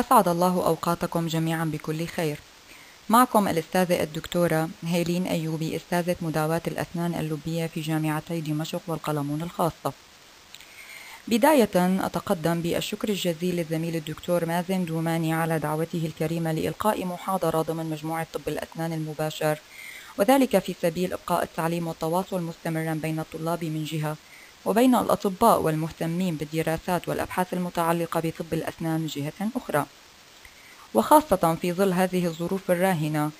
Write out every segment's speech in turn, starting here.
أسعد الله أوقاتكم جميعا بكل خير. معكم الأستاذة الدكتورة هيلين أيوبي، أستاذة مداوات الأسنان اللبية في جامعتي دمشق والقلمون الخاصة. بداية أتقدم بالشكر الجزيل للزميل الدكتور مازن دوماني على دعوته الكريمة لإلقاء محاضرة ضمن مجموعة طب الأسنان المباشر، وذلك في سبيل إبقاء التعليم والتواصل مستمرا بين الطلاب من جهة، وبين الأطباء والمهتمين بالدراسات والأبحاث المتعلقة بطب الأسنان من جهة أخرى، وخاصة في ظل هذه الظروف الراهنة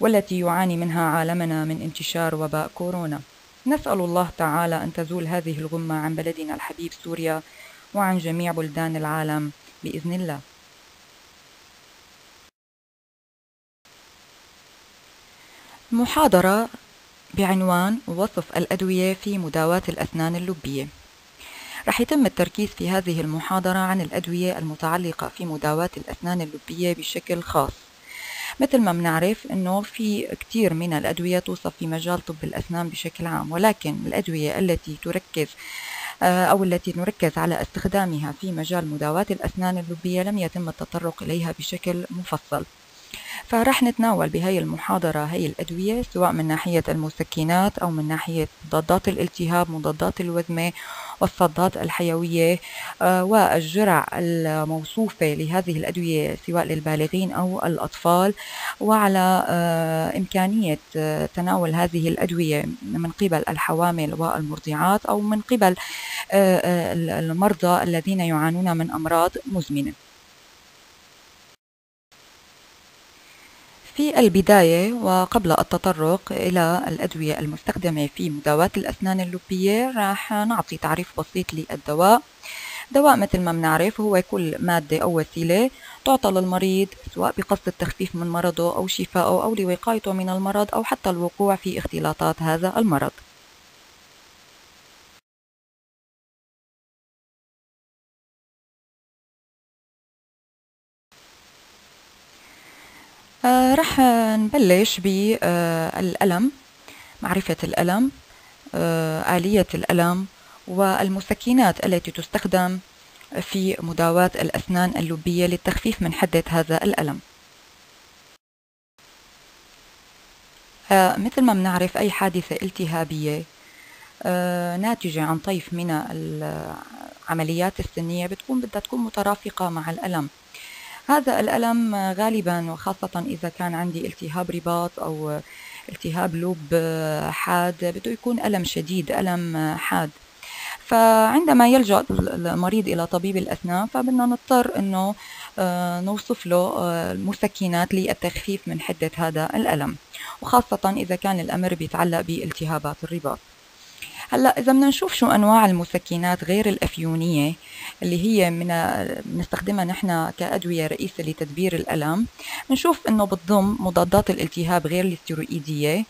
والتي يعاني منها عالمنا من انتشار وباء كورونا. نسأل الله تعالى أن تزول هذه الغمة عن بلدنا الحبيب سوريا وعن جميع بلدان العالم بإذن الله. محاضرة بعنوان وصف الأدوية في مداواة الأسنان اللبية. رح يتم التركيز في هذه المحاضرة عن الأدوية المتعلقة في مداواة الأسنان اللبية بشكل خاص. مثل ما بنعرف أنه في كتير من الأدوية توصف في مجال طب الأسنان بشكل عام، ولكن الأدوية التي تركز أو التي نركز على استخدامها في مجال مداواة الأسنان اللبية لم يتم التطرق إليها بشكل مفصل. فرح نتناول بهاي المحاضرة هاي الأدوية سواء من ناحية المسكنات أو من ناحية مضادات الالتهاب، مضادات الوذمة، والصدات الحيوية، والجرعة الموصوفة لهذه الأدوية سواء للبالغين أو الأطفال، وعلى إمكانية تناول هذه الأدوية من قبل الحوامل والمرضعات أو من قبل المرضى الذين يعانون من أمراض مزمنة. في البداية وقبل التطرق إلى الأدوية المستخدمة في مداواة الأسنان اللبية راح نعطي تعريف بسيط للدواء. دواء مثل ما بنعرف هو كل مادة أو وسيلة تعطى للمريض سواء بقصد التخفيف من مرضه أو شفائه أو لوقايته من المرض أو حتى الوقوع في اختلاطات هذا المرض. رح نبلش بالألم، معرفة الألم، آلية الألم، والمسكنات التي تستخدم في مداواة الأسنان اللبية للتخفيف من حدة هذا الألم. مثل ما بنعرف أي حادثة التهابية ناتجة عن طيف من العمليات السنية بدها تكون مترافقة مع الألم. هذا الألم غالبا وخاصة إذا كان عندي التهاب رباط أو التهاب لوب حاد بده يكون ألم شديد، ألم حاد. فعندما يلجأ المريض إلى طبيب الأسنان فبدنا نضطر أنه نوصف له المسكنات للتخفيف من حدة هذا الألم، وخاصة إذا كان الأمر بيتعلق بالتهابات الرباط. هلا إذا بدنا نشوف شو أنواع المسكنات غير الأفيونية اللي هي بنستخدمها نحن كأدوية رئيسة لتدبير الألم، بنشوف إنه بتضم مضادات الالتهاب غير الاستيرويدية.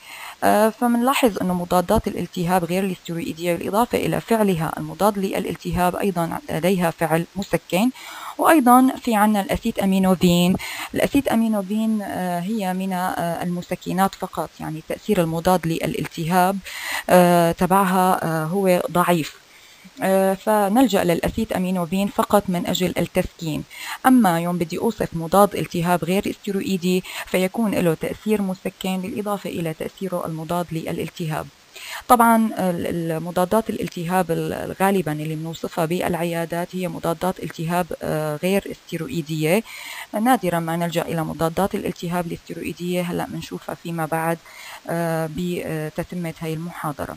فبنلاحظ إنه مضادات الالتهاب غير الاستيرويدية بالإضافة إلى فعلها المضاد للالتهاب أيضا لديها فعل مسكن. وأيضا في عنا الأسيت أمينوفين. الأسيت أمينوفين هي من المسكنات فقط، يعني تأثير المضاد للالتهاب تبعها هو ضعيف، فنلجأ للأسيت أمينوفين فقط من أجل التسكين. أما يوم بدي أوصف مضاد التهاب غير استيرويدي فيكون له تأثير مسكن بالإضافة إلى تأثيره المضاد للالتهاب. طبعا المضادات الالتهاب غالبا اللي بنوصفها بالعيادات هي مضادات التهاب غير استيرويدية، نادرا ما نلجأ إلى مضادات الالتهاب الاستيرويدية، هلأ بنشوفها فيما بعد بتتمة هاي المحاضرة.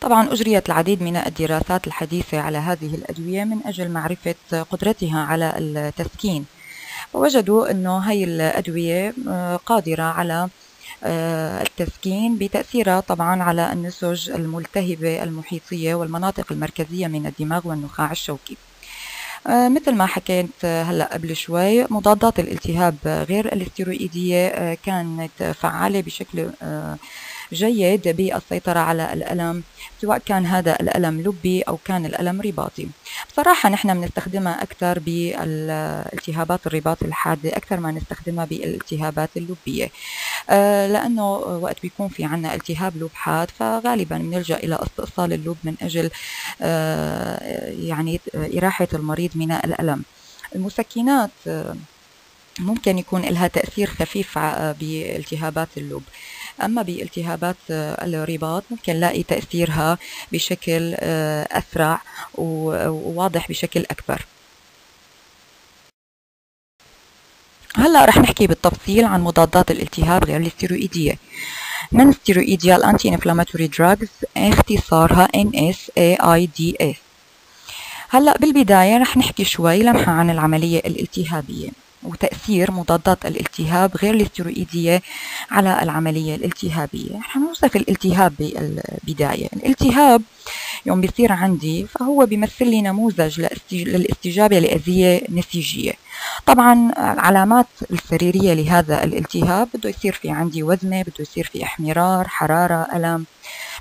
طبعا أجريت العديد من الدراسات الحديثة على هذه الأدوية من أجل معرفة قدرتها على التسكين، ووجدوا أنه هاي الأدوية قادرة على التسكين بتأثيرها طبعا على النسج الملتهبة المحيطية والمناطق المركزية من الدماغ والنخاع الشوكي. مثل ما حكيت هلأ قبل شوي، مضادات الالتهاب غير الاستيرويدية كانت فعالة بشكل جيد بالسيطرة على الألم سواء كان هذا الألم لبي أو كان الألم رباطي. بصراحة نحن بنستخدمها أكثر بالالتهابات الرباط الحادة أكثر ما نستخدمها بالالتهابات اللبية، لأنه وقت بيكون في عنا التهاب لب حاد فغالبا بنلجأ إلى استئصال اللب من أجل يعني إراحة المريض من الألم. المسكنات ممكن يكون لها تأثير خفيف بالتهابات اللب، أما بالتهابات الرباط ممكن نلاقي تأثيرها بشكل أسرع وواضح بشكل أكبر. هلأ رح نحكي بالتفصيل عن مضادات الالتهاب غير الاستيرويدية. من الستيرويديا الأنتي انفلاماتوري دراجز اختصارها NSAIDs. هلأ بالبداية رح نحكي شوي لمحة عن العملية الالتهابية وتأثير مضادات الالتهاب غير الاستيرويدية على العملية الالتهابية. رح نوصف الالتهاب بالبداية. الالتهاب يوم بيصير عندي فهو بيمثل لي نموذج للاستجابة لأذية نسيجية. طبعا العلامات السريرية لهذا الالتهاب بده يصير في عندي وزمة، بده يصير في احمرار، حرارة، ألم،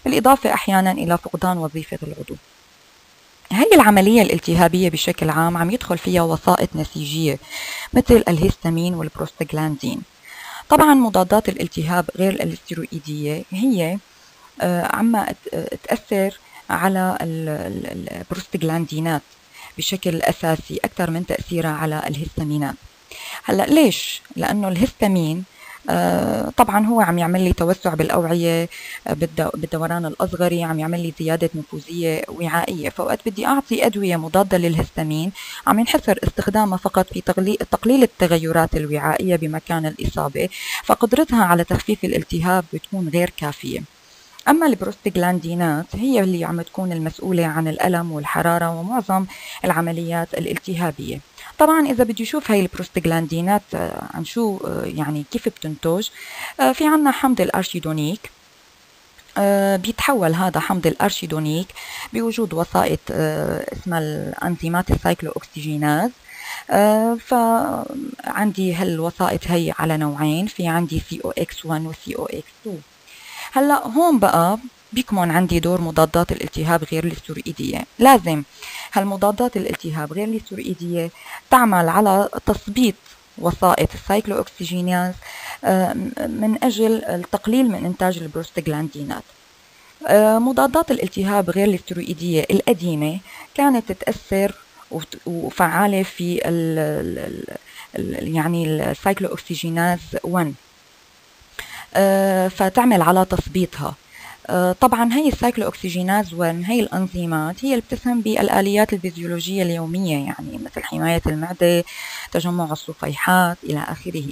بالإضافة أحيانا إلى فقدان وظيفة العضو. هاي العملية الالتهابية بشكل عام عم يدخل فيها وسائط نسيجية مثل الهستامين والبروستاغلاندين. طبعا مضادات الالتهاب غير الاستيرويدية هي عم تأثر على البروستاغلاندينات بشكل أساسي أكثر من تأثيرها على الهستامينات. هلا ليش؟ لأنه الهستامين طبعا هو عم يعمل لي توسع بالأوعية بالدوران الأصغري، عم يعمل لي زيادة نفوذية وعائية، فوقت بدي أعطي أدوية مضادة للهستامين عم ينحصر استخدامها فقط في تقليل التغيرات الوعائية بمكان الإصابة، فقدرتها على تخفيف الالتهاب بتكون غير كافية. أما البروستاغلاندينات هي اللي عم تكون المسؤولة عن الألم والحرارة ومعظم العمليات الالتهابية. طبعا إذا بدي أشوف هاي البروستاغلاندينات عن شو يعني كيف بتنتج، في عنا حمض الأرشيدونيك، بيتحول هذا حمض الأرشيدونيك بوجود وسائط اسمها الأنزيمات السايكلو أكسجيناز. فعندي هالوسائط هي على نوعين، في عندي COX1 وCOX2. هلا هون بقى بيكمن عندي دور مضادات الالتهاب غير الاستيرويدية. لازم هالمضادات الالتهاب غير الاستيرويدية تعمل على تثبيط وسائط السايكلو أكسجيناز من أجل التقليل من إنتاج البروستاغلاندينات. مضادات الالتهاب غير الاستيرويدية القديمة كانت تتأثر وفعالة في يعني السايكلو أكسجيناز 1 فتعمل على تثبيطها. طبعا هي السايكلو أكسجيناز 1 هي الأنزيمات هي اللي بتسهم بالآليات الفيزيولوجية اليومية، يعني مثل حماية المعدة، تجمع الصفيحات، إلى آخره.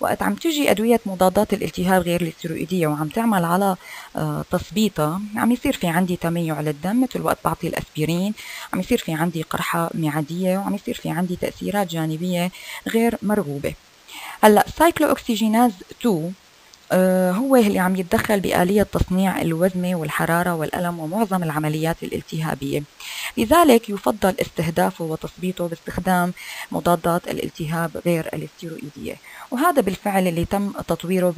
وقت عم تجي أدوية مضادات الالتهاب غير الاستيرويدية وعم تعمل على تثبيطها عم يصير في عندي تميع للدم مثل وقت بعطي الأسبرين، عم يصير في عندي قرحة معدية، وعم يصير في عندي تأثيرات جانبية غير مرغوبة. هلا السايكلو أكسجيناز 2 هو اللي عم يتدخل بآلية تصنيع الوزمة والحرارة والألم ومعظم العمليات الالتهابية، لذلك يفضل استهدافه وتثبيطه باستخدام مضادات الالتهاب غير الاستيرويدية، وهذا بالفعل اللي تم تطويره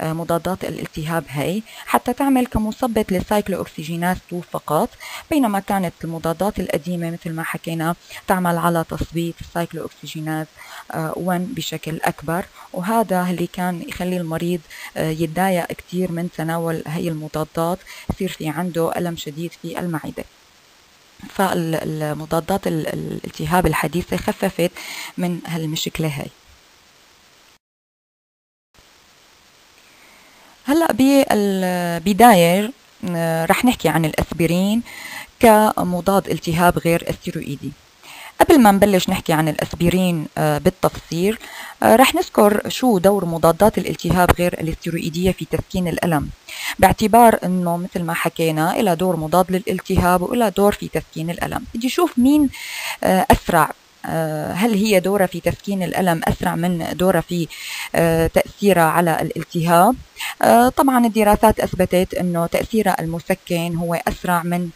بمضادات الالتهاب هي حتى تعمل كمثبط للسايكلو أكسجيناز 2 فقط، بينما كانت المضادات القديمة مثل ما حكينا تعمل على تثبيط السايكلو أكسجيناز 1 بشكل أكبر، وهذا اللي كان يخلي المريض يتضايق كتير من تناول هاي المضادات، يصير في عنده ألم شديد في المعدة. فالمضادات الالتهاب الحديثة خففت من هالمشكلة هاي. هلأ بالبداية رح نحكي عن الأسبرين كمضاد التهاب غير استيرويدي. قبل ما نبلش نحكي عن الأسبرين بالتفصيل رح نذكر شو دور مضادات الالتهاب غير الاستيرويدية في تسكين الألم، باعتبار أنه مثل ما حكينا إلى دور مضاد للالتهاب وإلى دور في تسكين الألم. بدي شوف مين أسرع، هل هي دورها في تسكين الألم أسرع من دورها في تأثيرها على الالتهاب؟ طبعا الدراسات أثبتت أنه تأثيرها المسكن هو أسرع من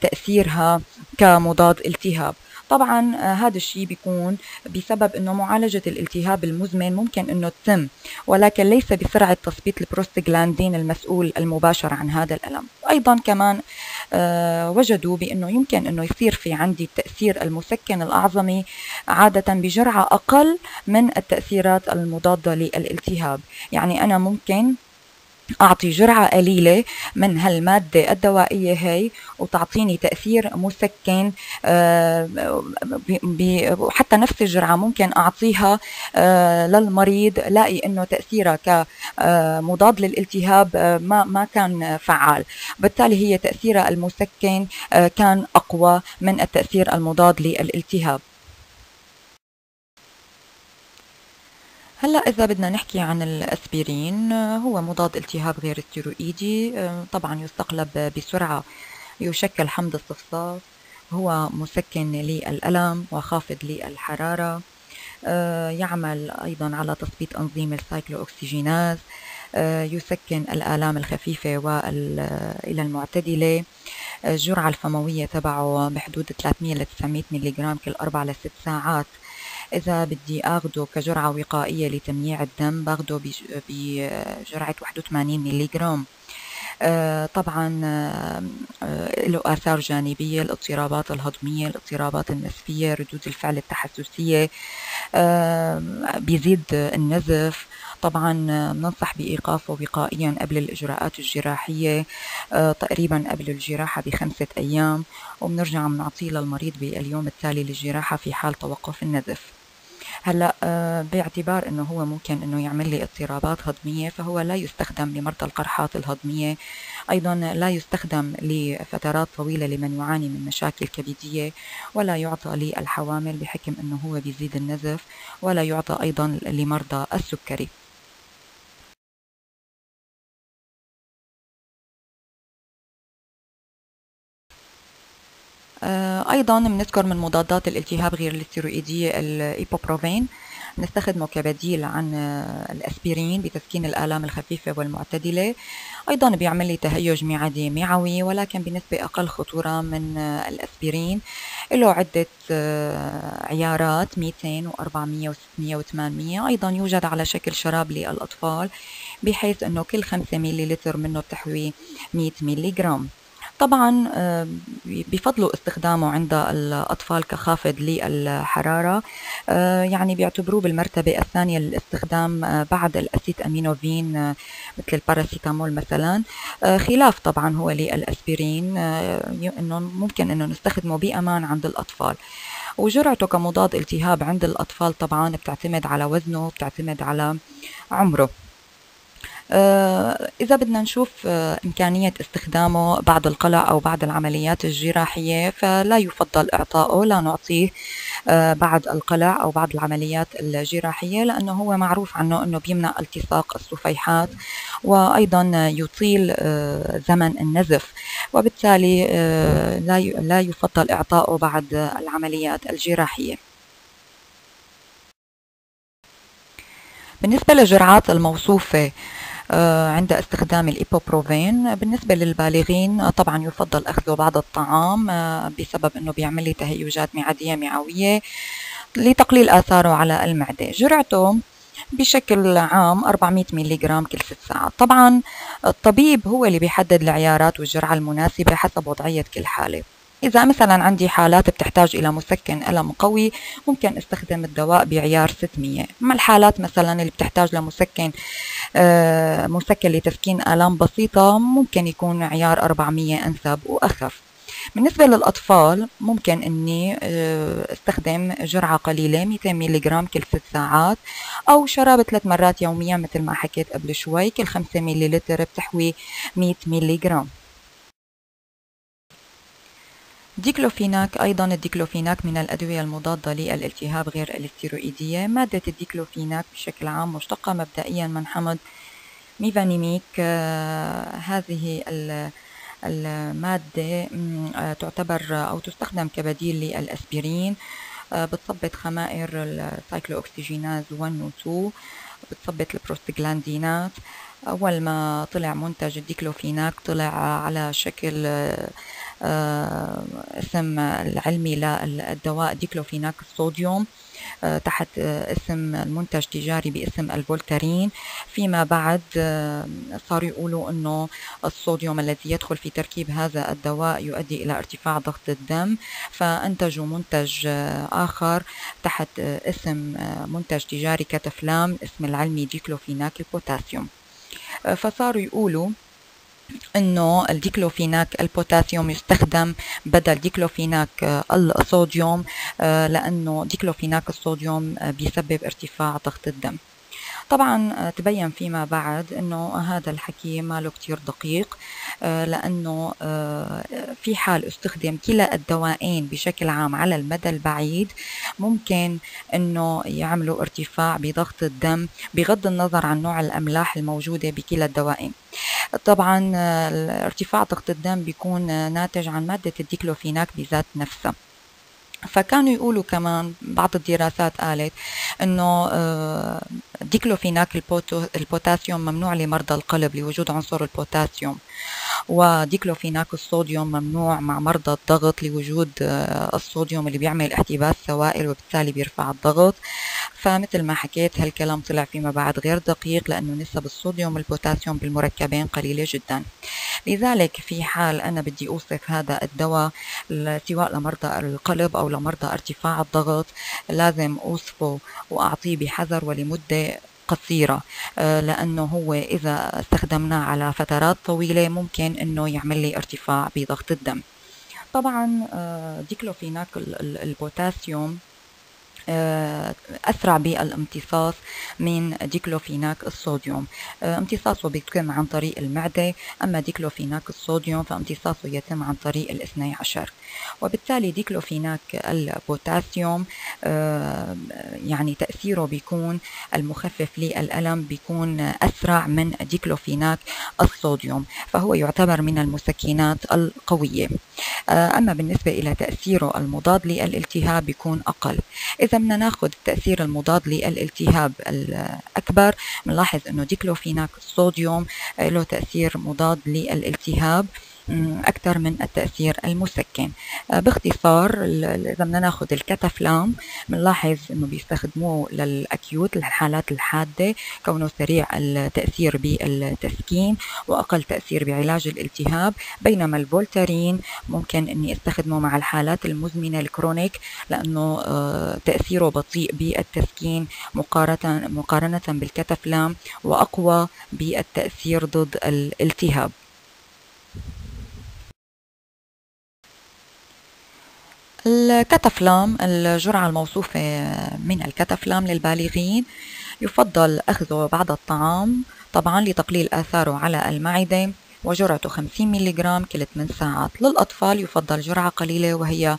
تأثيرها كمضاد التهاب. طبعا هذا الشيء بيكون بسبب انه معالجة الالتهاب المزمن ممكن انه تتم، ولكن ليس بسرعة تثبيت البروستاغلاندين المسؤول المباشر عن هذا الألم. وايضا كمان وجدوا بانه يمكن انه يصير في عندي التأثير المسكن الأعظمي عادة بجرعة اقل من التأثيرات المضادة للالتهاب، يعني انا ممكن أعطي جرعة قليلة من هالمادة الدوائية هي وتعطيني تأثير مسكن، حتى نفس الجرعة ممكن أعطيها للمريض لاقي أنه تأثيرها كمضاد للالتهاب ما كان فعال، بالتالي هي تأثيرها المسكن كان أقوى من التأثير المضاد للالتهاب. هلا إذا بدنا نحكي عن الأسبرين، هو مضاد التهاب غير استيرويدي، طبعا يستقلب بسرعة، يشكل حمض الصفصاف، هو مسكن للألم وخافض للحرارة، يعمل أيضا على تثبيت أنظيم السايكلو أكسجيناز، يسكن الآلام الخفيفة وإلى المعتدلة. الجرعة الفموية تبعه بحدود 300 ل 900 ملغ كل 4 ل 6 ساعات. إذا بدي أخده كجرعة وقائية لتمييع الدم باخده بجرعة 81 ملغ. طبعا له آثار جانبية، الاضطرابات الهضمية، الاضطرابات النزفية، ردود الفعل التحسسية، بيزيد النزف، طبعا ننصح بإيقافه وقائيا قبل الإجراءات الجراحية، تقريبا قبل الجراحة ب5 أيام، وبنرجع بنعطيه للمريض باليوم التالي للجراحة في حال توقف النزف. هلا باعتبار انه هو ممكن انه يعمل لي اضطرابات هضميه، فهو لا يستخدم لمرضى القرحات الهضميه، ايضا لا يستخدم لفترات طويله لمن يعاني من مشاكل كبديه، ولا يعطى للحوامل بحكم انه هو بيزيد النزف، ولا يعطى ايضا لمرضى السكري. أيضاً بنذكر من مضادات الالتهاب غير الاستيرويدية الإيبوبروفين، نستخدمه كبديل عن الأسبرين بتسكين الآلام الخفيفة والمعتدلة. أيضاً بيعمل لي تهيج معدي معوي، ولكن بنسبة أقل خطورة من الأسبرين. له عدة عيارات 200 و400 و600 و800. أيضاً يوجد على شكل شراب للأطفال، بحيث أنه كل 5 مليلتر منه بتحوي 100 ملغ. طبعا بفضلوا استخدامه عند الأطفال كخافض للحرارة، يعني بيعتبروه بالمرتبة الثانية للاستخدام بعد الأسيت أمينوفين مثل الباراسيتامول مثلا، خلاف طبعا هو للأسبرين إنه ممكن إنه نستخدمه بأمان عند الأطفال. وجرعته كمضاد التهاب عند الأطفال طبعا بتعتمد على وزنه، بتعتمد على عمره. إذا بدنا نشوف إمكانية استخدامه بعد القلع أو بعد العمليات الجراحية، فلا يفضل إعطائه، لا نعطيه بعد القلع أو بعد العمليات الجراحية، لأنه هو معروف عنه أنه بيمنع التصاق الصفيحات، وأيضا يطيل زمن النزف، وبالتالي لا يفضل إعطائه بعد العمليات الجراحية. بالنسبة للجرعات الموصوفة عند استخدام الإيبوبروفين بالنسبة للبالغين، طبعا يفضل أخذه بعد الطعام بسبب أنه بيعمل لي تهيجات معدية معوية لتقليل آثاره على المعدة. جرعته بشكل عام 400 ملغ كل 6 ساعات. طبعا الطبيب هو اللي بيحدد العيارات والجرعة المناسبة حسب وضعية كل حالة. إذا مثلا عندي حالات بتحتاج إلى مسكن ألم قوي، ممكن استخدم الدواء بعيار 600. أما الحالات مثلا اللي بتحتاج لمسكن لتسكين آلام بسيطة، ممكن يكون عيار 400 أنسب وأخف. بالنسبة للأطفال ممكن أني استخدم جرعة قليلة 200 ملغ كل 6 ساعات، أو شراب 3 مرات يوميا مثل ما حكيت قبل شوي، كل 5 ملل بتحوي 100 ملغ. ديكلوفيناك، أيضا الديكلوفيناك من الأدوية المضادة للالتهاب غير الاستيرويدية. مادة الديكلوفيناك بشكل عام مشتقة مبدئيا من حمض ميفانيميك. هذه المادة تعتبر أو تستخدم كبديل للأسبرين، بتثبت خمائر السايكلو أكسجيناز 1 و 2، بتثبت البروستاغلاندينات. أول ما طلع منتج الديكلوفيناك طلع على شكل الاسم العلمي للدواء ديكلوفيناك الصوديوم تحت اسم المنتج التجاري باسم الفولتارين. فيما بعد صاروا يقولوا انه الصوديوم الذي يدخل في تركيب هذا الدواء يؤدي الى ارتفاع ضغط الدم، فانتجوا منتج اخر تحت اسم منتج تجاري كاتافلام، اسم العلمي ديكلوفيناك البوتاسيوم. فصاروا يقولوا انه الديكلوفيناك البوتاسيوم يستخدم بدل ديكلوفيناك الصوديوم، لانه ديكلوفيناك الصوديوم بيسبب ارتفاع ضغط الدم. طبعا تبين فيما بعد انه هذا الحكي ما له كتير دقيق، لانه في حال استخدم كلا الدوائين بشكل عام على المدى البعيد ممكن انه يعملوا ارتفاع بضغط الدم بغض النظر عن نوع الاملاح الموجودة بكلا الدوائين. طبعا ارتفاع ضغط الدم بيكون ناتج عن مادة الديكلوفيناك بذات نفسها. فكانوا يقولوا كمان بعض الدراسات قالت انه ديكلوفيناك البوتاسيوم ممنوع لمرضى القلب لوجود عنصر البوتاسيوم، وديكلوفيناك الصوديوم ممنوع مع مرضى الضغط لوجود الصوديوم اللي بيعمل احتباس سوائل وبالتالي بيرفع الضغط. فمثل ما حكيت هالكلام طلع فيما بعد غير دقيق، لأنه نسب الصوديوم والبوتاسيوم بالمركبين قليلة جدا. لذلك في حال أنا بدي أوصف هذا الدواء سواء لمرضى القلب أو لمرضى ارتفاع الضغط لازم أوصفه وأعطيه بحذر ولمدة قصيرة، لأنه هو إذا استخدمناه على فترات طويلة ممكن أنه يعمل لي ارتفاع بضغط الدم. طبعا ديكلوفيناك البوتاسيوم أسرع بالامتصاص من ديكلوفيناك الصوديوم، امتصاصه بيتم عن طريق المعدة، أما ديكلوفيناك الصوديوم فامتصاصه يتم عن طريق الاثني عشر. وبالتالي ديكلوفيناك البوتاسيوم يعني تأثيره بيكون المخفف للألم بيكون أسرع من ديكلوفيناك الصوديوم، فهو يعتبر من المسكنات القوية. أما بالنسبة إلى تأثيره المضاد للالتهاب بيكون أقل. إذا بدنا ناخذ التأثير المضاد للالتهاب الأكبر بنلاحظ إنه ديكلوفيناك الصوديوم له تأثير مضاد للالتهاب أكثر من التأثير المسكن. باختصار إذا بدنا ناخذ الكاتافلام بنلاحظ إنه بيستخدموه للأكيوت للحالات الحادة كونه سريع التأثير بالتسكين وأقل تأثير بعلاج الالتهاب، بينما الفولتارين ممكن إني استخدمه مع الحالات المزمنة الكرونيك لأنه تأثيره بطيء بالتسكين مقارنة بالكاتافلام وأقوى بالتأثير ضد الالتهاب. الكاتافلام، الجرعة الموصوفة من الكاتافلام للبالغين يفضل أخذه بعد الطعام طبعا لتقليل آثاره على المعدة، وجرعته 50 ملغ كل 8 ساعات. للأطفال يفضل جرعة قليلة وهي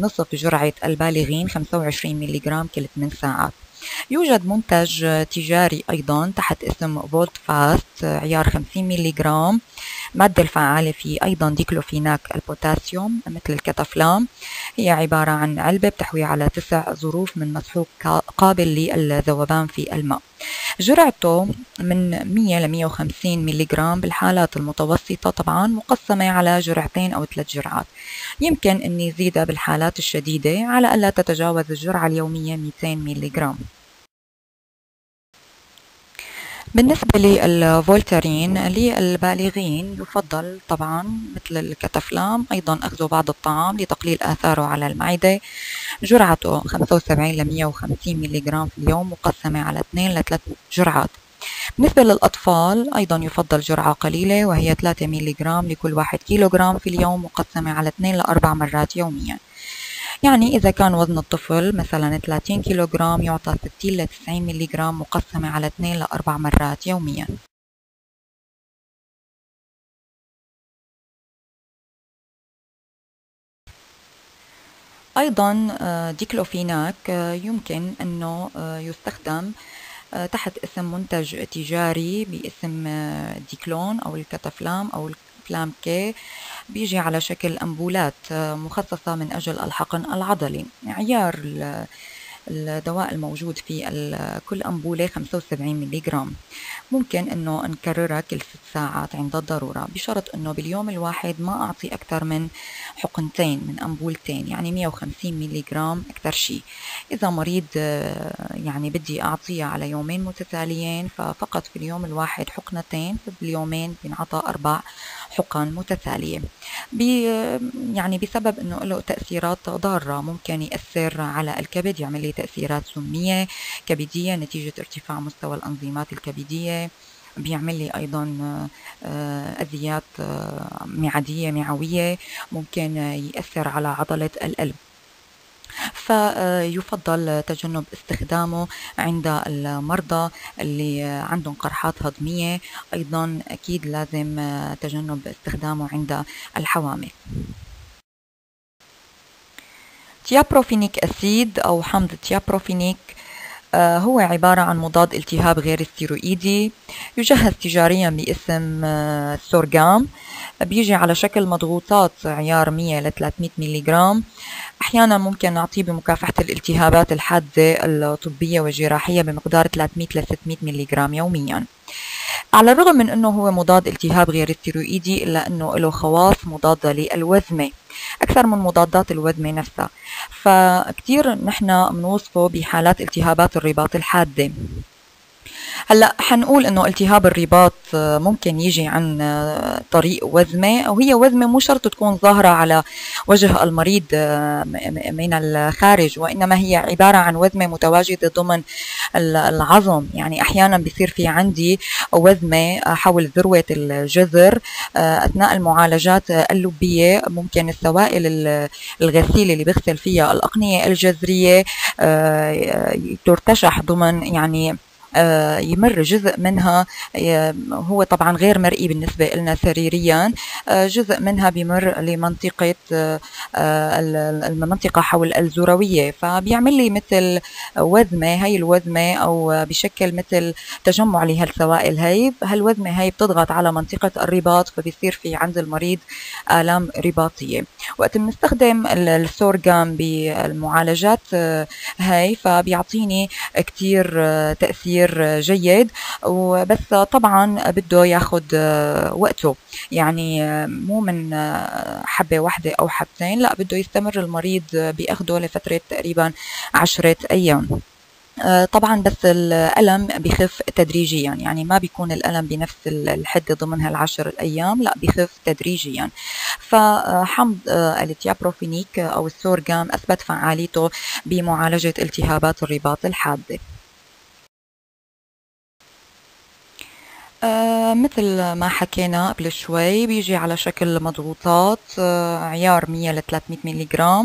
نصف جرعة البالغين 25 ملغ كل 8 ساعات. يوجد منتج تجاري أيضا تحت اسم بولت فاست عيار 50 ملغ، مادة الفعالة في أيضا ديكلوفيناك البوتاسيوم مثل الكاتافلام، هي عبارة عن علبة بتحوي على 9 ظروف من مسحوق قابل للذوبان في الماء. جرعته من 100 ل 150 ملغ بالحالات المتوسطة طبعا، مقسمة على جرعتين أو 3 جرعات. يمكن أني زيدها بالحالات الشديدة على ألا تتجاوز الجرعة اليومية 200 ملغ. بالنسبة للفولتارين للبالغين يفضل طبعا مثل الكاتافلام أيضا أخذه بعد الطعام لتقليل آثاره على المعدة، جرعته 75 ل 150 ملغ في اليوم مقسمة على 2 ل 3 جرعات. بالنسبة للأطفال أيضا يفضل جرعة قليلة وهي 3 ملغ لكل 1 كيلوغرام في اليوم مقسمة على 2 ل 4 مرات يوميا. يعني إذا كان وزن الطفل مثلا 30 كيلوغرام يعطى 60 ل 90 ملغ مقسمة على 2 ل 4 مرات يوميا. أيضا ديكلوفيناك يمكن أنه يستخدم تحت اسم منتج تجاري باسم ديكلون أو الكاتافلام أو فلام كي، بيجي على شكل أمبولات مخصصة من أجل الحقن العضلي. عيار الدواء الموجود في كل أمبولة 75 ملغ. ممكن أنه نكررها كل 6 ساعات عند الضرورة، بشرط أنه باليوم الواحد ما أعطي أكثر من حقنتين من أمبولتين، يعني 150 ملغ أكثر شيء. إذا مريض يعني بدي أعطيه على يومين متتاليين ففقط في اليوم الواحد حقنتين، فباليومين بنعطى 4 حقن متتالية. يعني بسبب أنه له تأثيرات ضارة، ممكن يأثر على الكبد، يعمل لي تأثيرات سمية كبدية نتيجة ارتفاع مستوى الأنظيمات الكبدية، بيعمل لي أيضا أذيات معدية معوية، ممكن يأثر على عضلة القلب، فيفضل تجنب استخدامه عند المرضى اللي عندهم قرحات هضمية. أيضا أكيد لازم تجنب استخدامه عند الحوامل. تيابروفينيك أسيد أو حمض تيابروفينيك هو عبارة عن مضاد التهاب غير استيرويدي، يجهز تجاريا باسم سورغام، بيجي على شكل مضغوطات عيار 100 ل 300 ملغ. أحيانا ممكن نعطيه بمكافحة الالتهابات الحادة الطبية والجراحية بمقدار 300 ل 600 ملغ يوميا. على الرغم من أنه هو مضاد التهاب غير استيرويدي، إلا أنه له خواص مضادة للوذمة أكثر من مضادات الوذمة نفسها، فكتير نحن بنوصفه بحالات التهابات الرباط الحادة. هلا حنقول انه التهاب الرباط ممكن يجي عن طريق وذمه، او هي وذمه مو شرط تكون ظاهره على وجه المريض من الخارج، وانما هي عباره عن وذمه متواجده ضمن العظم. يعني احيانا بيصير في عندي وذمه حول ذروه الجذر اثناء المعالجات اللبيه، ممكن السوائل الغسيله اللي بغسل فيها الاقنيه الجذريه ترتشح ضمن، يعني يمر جزء منها هو طبعا غير مرئي بالنسبة لنا سريريا، جزء منها بيمر لمنطقة المنطقة حول الزروية، فبيعمل لي مثل وذمة. هاي الوذمة أو بشكل مثل تجمع لهالسوائل، هاي هالوذمة هاي بتضغط على منطقة الرباط، فبيصير في عند المريض آلام رباطية. وقت بنستخدم السورغام بالمعالجات هاي فبيعطيني كتير تأثير جيد، وبس طبعا بده ياخد وقته، يعني مو من حبة واحدة أو حبتين، لا بده يستمر المريض بأخده لفترة تقريبا 10 أيام. طبعا بس الألم بخف تدريجيا، يعني ما بيكون الألم بنفس الحدة ضمن هال10 أيام، لا بخف تدريجيا. فحمض التيابروفينيك أو السورغام أثبت فعاليته بمعالجة التهابات الرباط الحادة. مثل ما حكينا قبل شوي، بيجي على شكل مضغوطات عيار 100 ل 300 ملغ.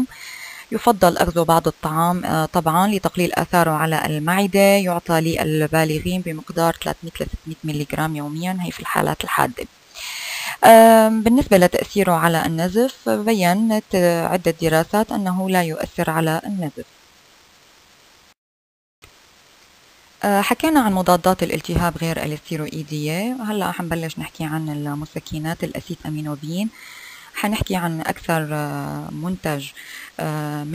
يفضل أخذه بعد الطعام طبعا لتقليل آثاره على المعدة. يعطى للبالغين بمقدار 300 ل 600 ملغ يوميا، هي في الحالات الحادة. بالنسبة لتأثيره على النزف، بيّنت عدة دراسات أنه لا يؤثر على النزف. حكينا عن مضادات الالتهاب غير الاستيرويدية، هلا حنبلش نحكي عن المسكنات الأسيت أمينوبين. حنحكي عن أكثر منتج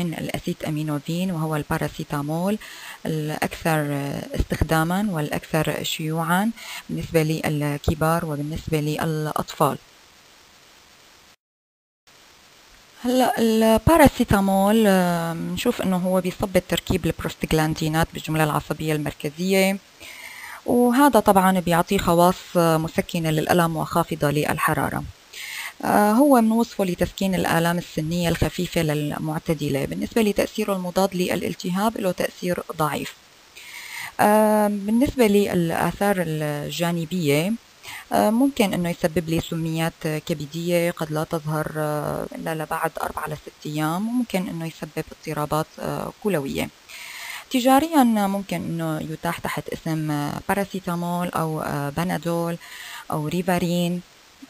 من الأسيت أمينوبين وهو الباراسيتامول، الأكثر استخداما والأكثر شيوعا بالنسبة للكبار وبالنسبة للأطفال. هلا الباراسيتامول بنشوف انه هو بيثبط تركيب البروستاغلاندينات بالجملة العصبية المركزية، وهذا طبعا بيعطيه خواص مسكنة للألم وخافضة للحرارة. هو بنوصفه لتسكين الآلام السنية الخفيفة للمعتدلة. بالنسبة لتأثيره المضاد للالتهاب، له تأثير ضعيف. بالنسبة للآثار الجانبية، ممكن انه يسبب لي سميات كبدية قد لا تظهر الا لبعد 4 ل 6 ايام، وممكن انه يسبب اضطرابات كلوية. تجاريا ممكن انه يتاح تحت اسم باراسيتامول او بانادول او ريفارين،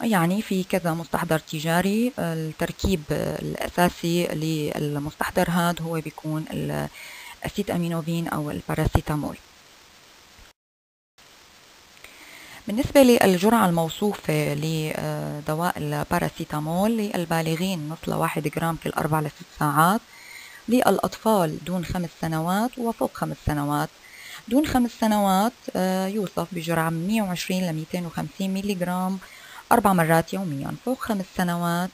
يعني في كذا مستحضر تجاري. التركيب الاساسي للمستحضر هذا هو بيكون الاسيت امينوبين او الباراسيتامول. بالنسبة للجرعة الموصوفة لدواء الباراسيتامول للبالغين 1 جرام كل 4 ل 6 ساعات، للأطفال دون 5 سنوات وفوق 5 سنوات. دون 5 سنوات يوصف بجرعة من 120 ل 250 ملغ 4 مرات يوميا. فوق 5 سنوات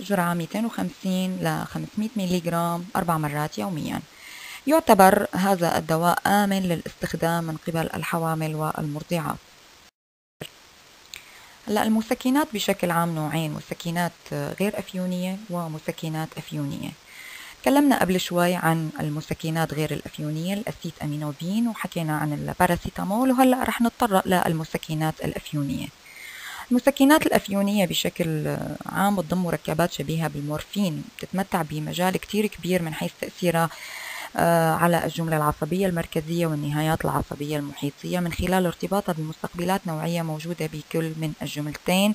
جرعة 250 ل 500 ملغ 4 مرات يوميا. يعتبر هذا الدواء آمن للاستخدام من قبل الحوامل والمرضعات. هلا المسكنات بشكل عام نوعين، مسكنات غير أفيونية ومسكنات أفيونية. تكلمنا قبل شوي عن المسكنات غير الأفيونية الأسيت أمينوبين، وحكينا عن الباراسيتامول، وهلا رح نتطرق للمسكنات الأفيونية. المسكنات الأفيونية بشكل عام بتضم مركبات شبيهة بالمورفين، بتتمتع بمجال كتير كبير من حيث تأثيرها على الجملة العصبية المركزية والنهايات العصبية المحيطية من خلال ارتباطها بمستقبلات نوعية موجودة بكل من الجملتين.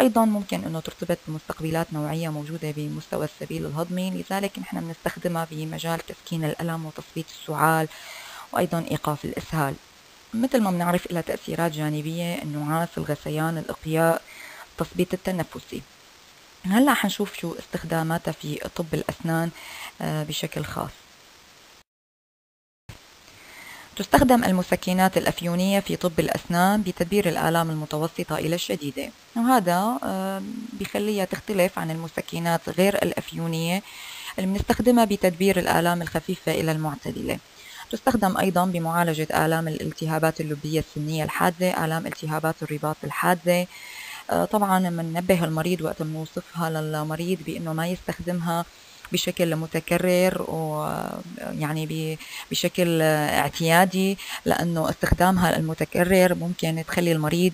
أيضا ممكن أنه ترتبط بمستقبلات نوعية موجودة بمستوى السبيل الهضمي، لذلك نحن بنستخدمها في مجال تسكين الألم وتثبيت السعال وأيضا إيقاف الإسهال. مثل ما بنعرف إلى تأثيرات جانبية، النعاس، الغثيان، الإقياء، التثبيت التنفسي. هلأ حنشوف شو استخداماتها في طب الأسنان بشكل خاص. تستخدم المسكنات الأفيونية في طب الأسنان بتدبير الآلام المتوسطة إلى الشديدة، وهذا بيخليها تختلف عن المسكنات غير الأفيونية اللي بنستخدمها بتدبير الآلام الخفيفة إلى المعتدلة. تستخدم أيضا بمعالجة آلام الالتهابات اللبية السنية الحادة، آلام التهابات الرباط الحادة. طبعا مننبه المريض وقت بنوصفها للمريض بأنه ما يستخدمها بشكل متكرر ويعني بشكل اعتيادي، لأنه استخدامها المتكرر ممكن تخلي المريض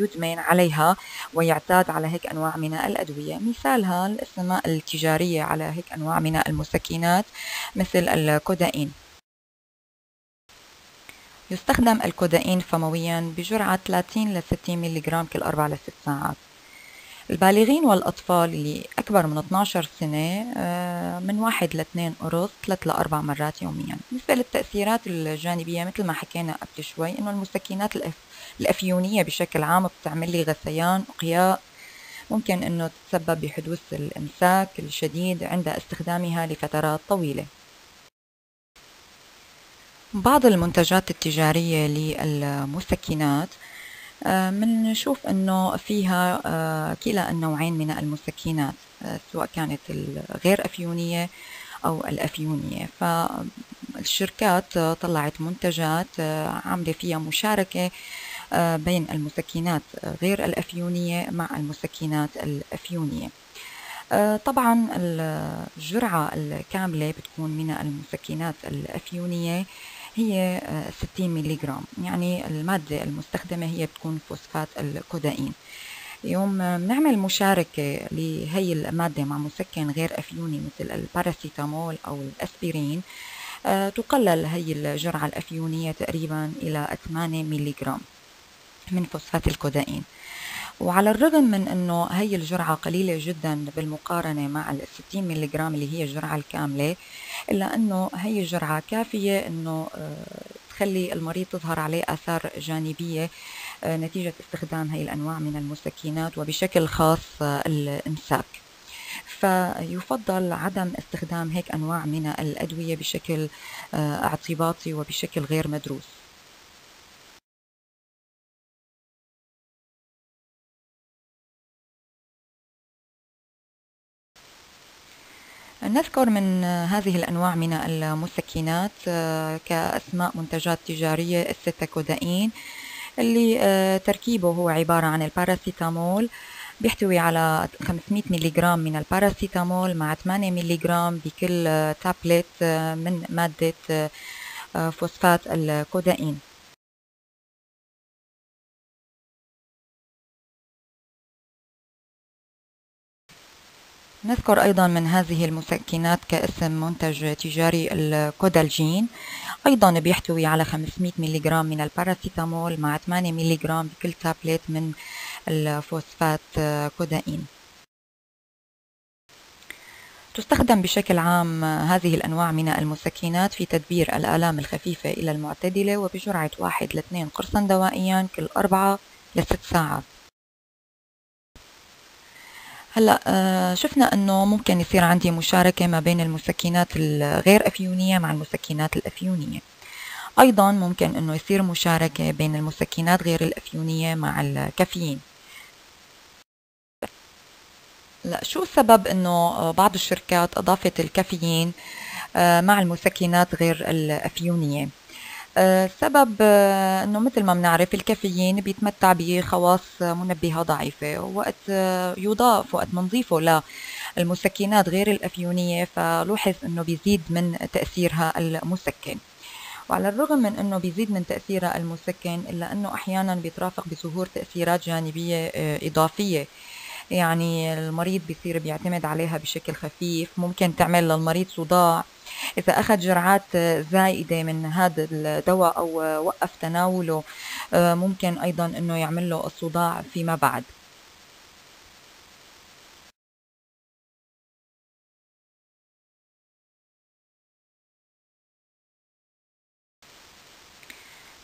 يدمن عليها ويعتاد على هيك أنواع من الأدوية. مثالها الأسماء التجارية على هيك أنواع من المسكنات مثل الكوداين. يستخدم الكوداين فمويا بجرعة 30 ل 60 ملغ كل 4 إلى 6 ساعات. البالغين والأطفال اللي أكبر من 12 سنة من 1 ل 2 قرص 3 ل 4 مرات يوميا. بالنسبة للتأثيرات الجانبية مثل ما حكينا قبل شوي، إنه المسكنات الأفيونية بشكل عام بتعمل لي غثيان، إقياء، ممكن إنه تتسبب بحدوث الإمساك الشديد عند استخدامها لفترات طويلة. بعض المنتجات التجارية للمسكنات منشوف انه فيها كلا النوعين من المسكنات، سواء كانت الغير أفيونية او الأفيونية. فالشركات طلعت منتجات عاملة فيها مشاركة بين المسكنات غير الأفيونية مع المسكنات الأفيونية. طبعا الجرعة الكاملة بتكون من المسكنات الأفيونية هي 60 ملغ، يعني المادة المستخدمة هي بتكون فوسفات الكوداين. يوم بنعمل مشاركة لهي المادة مع مسكن غير أفيوني مثل الباراسيتامول أو الأسبرين، تقلل هي الجرعة الأفيونية تقريبا إلى 8 ملغ من فوسفات الكوداين. وعلى الرغم من أنه هي الجرعة قليلة جدا بالمقارنة مع ال 60 ملغ اللي هي الجرعة الكاملة، إلا أنه هي الجرعة كافية أنه تخلي المريض تظهر عليه آثار جانبية نتيجة استخدام هي الأنواع من المسكنات وبشكل خاص الإمساك. فيفضل عدم استخدام هيك أنواع من الأدوية بشكل اعتباطي وبشكل غير مدروس. نذكر من هذه الأنواع من المسكنات كأسماء منتجات تجارية الستاكوداين اللي تركيبه هو عبارة عن الباراسيتامول، بيحتوي على 500 ملغ من الباراسيتامول مع 8 ملغ بكل تابلت من مادة فوسفات الكوداين. نذكر أيضا من هذه المسكنات كاسم منتج تجاري الكودالجين، أيضا بيحتوي على 500 ملغ من الباراسيتامول مع 8 ملغ بكل تابلت من الفوسفات كوداين. تستخدم بشكل عام هذه الأنواع من المسكنات في تدبير الآلام الخفيفة إلى المعتدلة وبجرعة 1 ل 2 قرصا دوائيا كل 4 ل 6 ساعات. هلا شفنا انه ممكن يصير عندي مشاركه ما بين المسكنات الغير افيونيه مع المسكنات الافيونيه. ايضا ممكن انه يصير مشاركه بين المسكنات غير الافيونيه مع الكافيين. لا شو السبب انه بعض الشركات اضافت الكافيين مع المسكنات غير الافيونيه؟ السبب انه مثل ما بنعرف الكافيين بيتمتع بخواص منبهه ضعيفه، ووقت يضاف وقت منضيفه للمسكنات غير الافيونيه فلوحظ انه بيزيد من تاثيرها المسكن. وعلى الرغم من انه بيزيد من تاثيرها المسكن الا انه احيانا بيترافق بظهور تاثيرات جانبيه اضافيه، يعني المريض بيصير بيعتمد عليها بشكل خفيف، ممكن تعمل للمريض صداع إذا أخذ جرعات زائدة من هذا الدواء أو وقف تناوله، ممكن أيضا أنه يعمل له الصداع فيما بعد.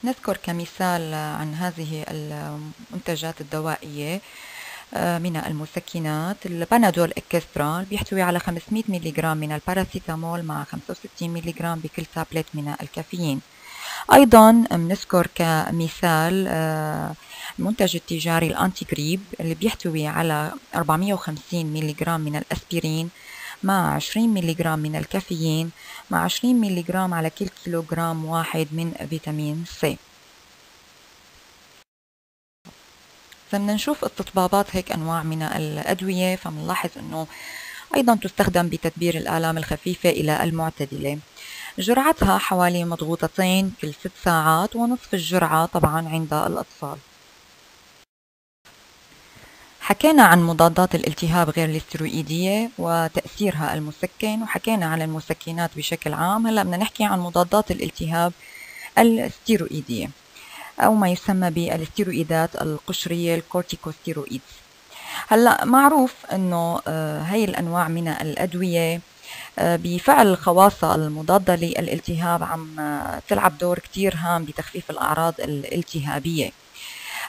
نذكر كمثال عن هذه المنتجات الدوائية من المسكنات البانادول إكسترا بيحتوي على 500 ملغ من الباراسيتامول مع 65 ملغ بكل تابلت من الكافيين. أيضا بنذكر كمثال المنتج التجاري الأنتي جريب اللي بيحتوي على 450 ملغ من الأسبرين مع 20 ملغ من الكافيين مع 20 ملغ على كل كيلوغرام واحد من فيتامين سي. بدنا نشوف التطبيبات هيك انواع من الادويه، فبنلاحظ انه ايضا تستخدم بتدبير الالام الخفيفه الى المعتدله. جرعتها حوالي مضغوطتين كل 6 ساعات، ونصف الجرعه طبعا عند الاطفال. حكينا عن مضادات الالتهاب غير الاستيرويديه وتاثيرها المسكن، وحكينا عن المسكنات بشكل عام. هلا بدنا نحكي عن مضادات الالتهاب الاستيرويديه أو ما يسمى بالاستيرويدات القشرية الكورتيكوستيرويد. هلا معروف إنه هاي الأنواع من الأدوية بفعل خواصها المضادة للالتهاب عم تلعب دور كتير هام بتخفيف الأعراض الالتهابية.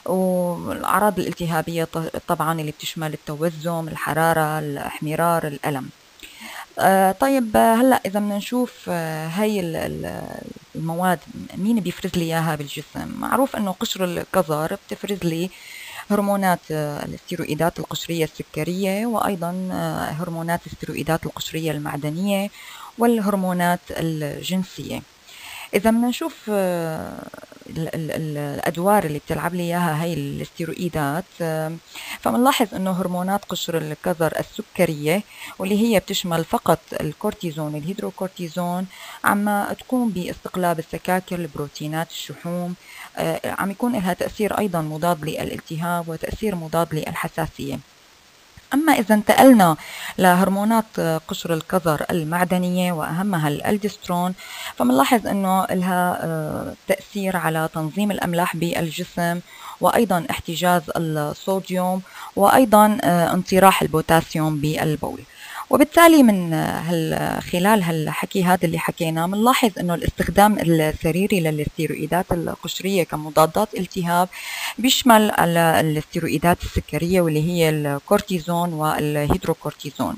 والأعراض الالتهابية طبعا اللي بتشمل التوزن، الحرارة، الاحمرار، الألم. طيب هلا إذا بدنا نشوف هاي المواد مين بيفرز لي إياها بالجسم؟ معروف إنه قشر الكظر بتفرز لي هرمونات الاستيرويدات القشرية السكرية، وأيضا هرمونات الاستيرويدات القشرية المعدنية، والهرمونات الجنسية. إذا بدنا نشوف الأدوار اللي بتلعب لي إياها هاي الاستيرويدات، فمنلاحظ إنه هرمونات قشر الكظر السكرية واللي هي بتشمل فقط الكورتيزون والهيدروكورتيزون عم تقوم باستقلاب السكاكر، البروتينات، الشحوم، عم يكون لها تأثير أيضا مضاد للالتهاب وتأثير مضاد للحساسية. أما إذا انتقلنا لهرمونات قشر الكظر المعدنية وأهمها الألدسترون، فمنلاحظ أنه لها تأثير على تنظيم الأملاح بالجسم، وأيضا احتجاز الصوديوم، وأيضا انطراح البوتاسيوم بالبول. وبالتالي من خلال هالحكي هذا اللي حكيناه بنلاحظ انه الاستخدام السريري للاستيرويدات القشريه كمضادات التهاب بيشمل الاستيرويدات السكريه واللي هي الكورتيزون والهيدروكورتيزون.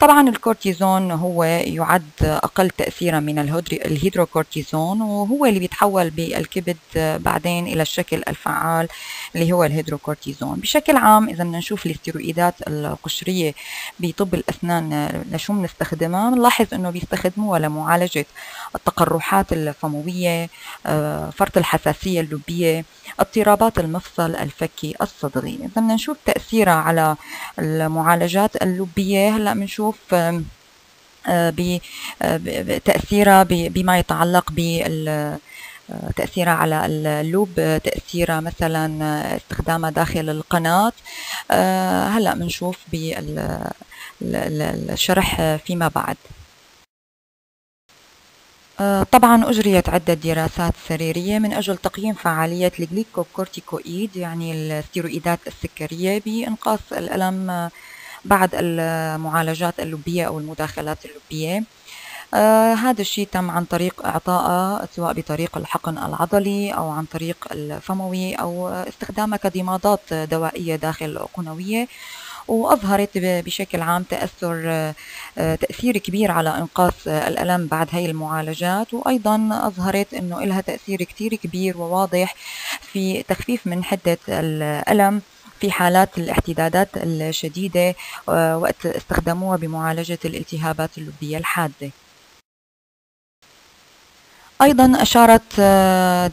طبعا الكورتيزون هو يعد اقل تاثيرا من الهيدروكورتيزون، وهو اللي بيتحول بالكبد بعدين الى الشكل الفعال اللي هو الهيدروكورتيزون. بشكل عام اذا بدنا نشوف الاستيرويدات القشريه بطب الاسنان لشو بنستخدمها، بنلاحظ انه بيستخدموها لمعالجه التقرحات الفمويه، فرط الحساسيه اللبيه، اضطرابات المفصل الفكي الصدغي. اذا بدنا نشوف تاثيرها على المعالجات اللبيه، هلا بنشوف بتأثيرها بما يتعلق تأثيرها على اللوب، تأثيرها مثلا استخدامها داخل القناة. هلا بنشوف بالشرح فيما بعد. طبعا أجريت عدة دراسات سريرية من أجل تقييم فعالية الجليكوكورتيكويد يعني الستيرويدات السكرية بإنقاص الألم بعد المعالجات اللبية أو المداخلات اللبية. هذا الشيء تم عن طريق إعطائها سواء بطريق الحقن العضلي أو عن طريق الفموي أو استخدامها كضمادات دوائية داخل قنوية، وأظهرت بشكل عام تأثير كبير على إنقاذ الألم بعد هاي المعالجات، وأيضا أظهرت أنه إلها تأثير كتير كبير وواضح في تخفيف من حدة الألم في حالات الاحتدادات الشديدة وقت استخدموها بمعالجة الالتهابات اللبية الحادة. أيضا أشارت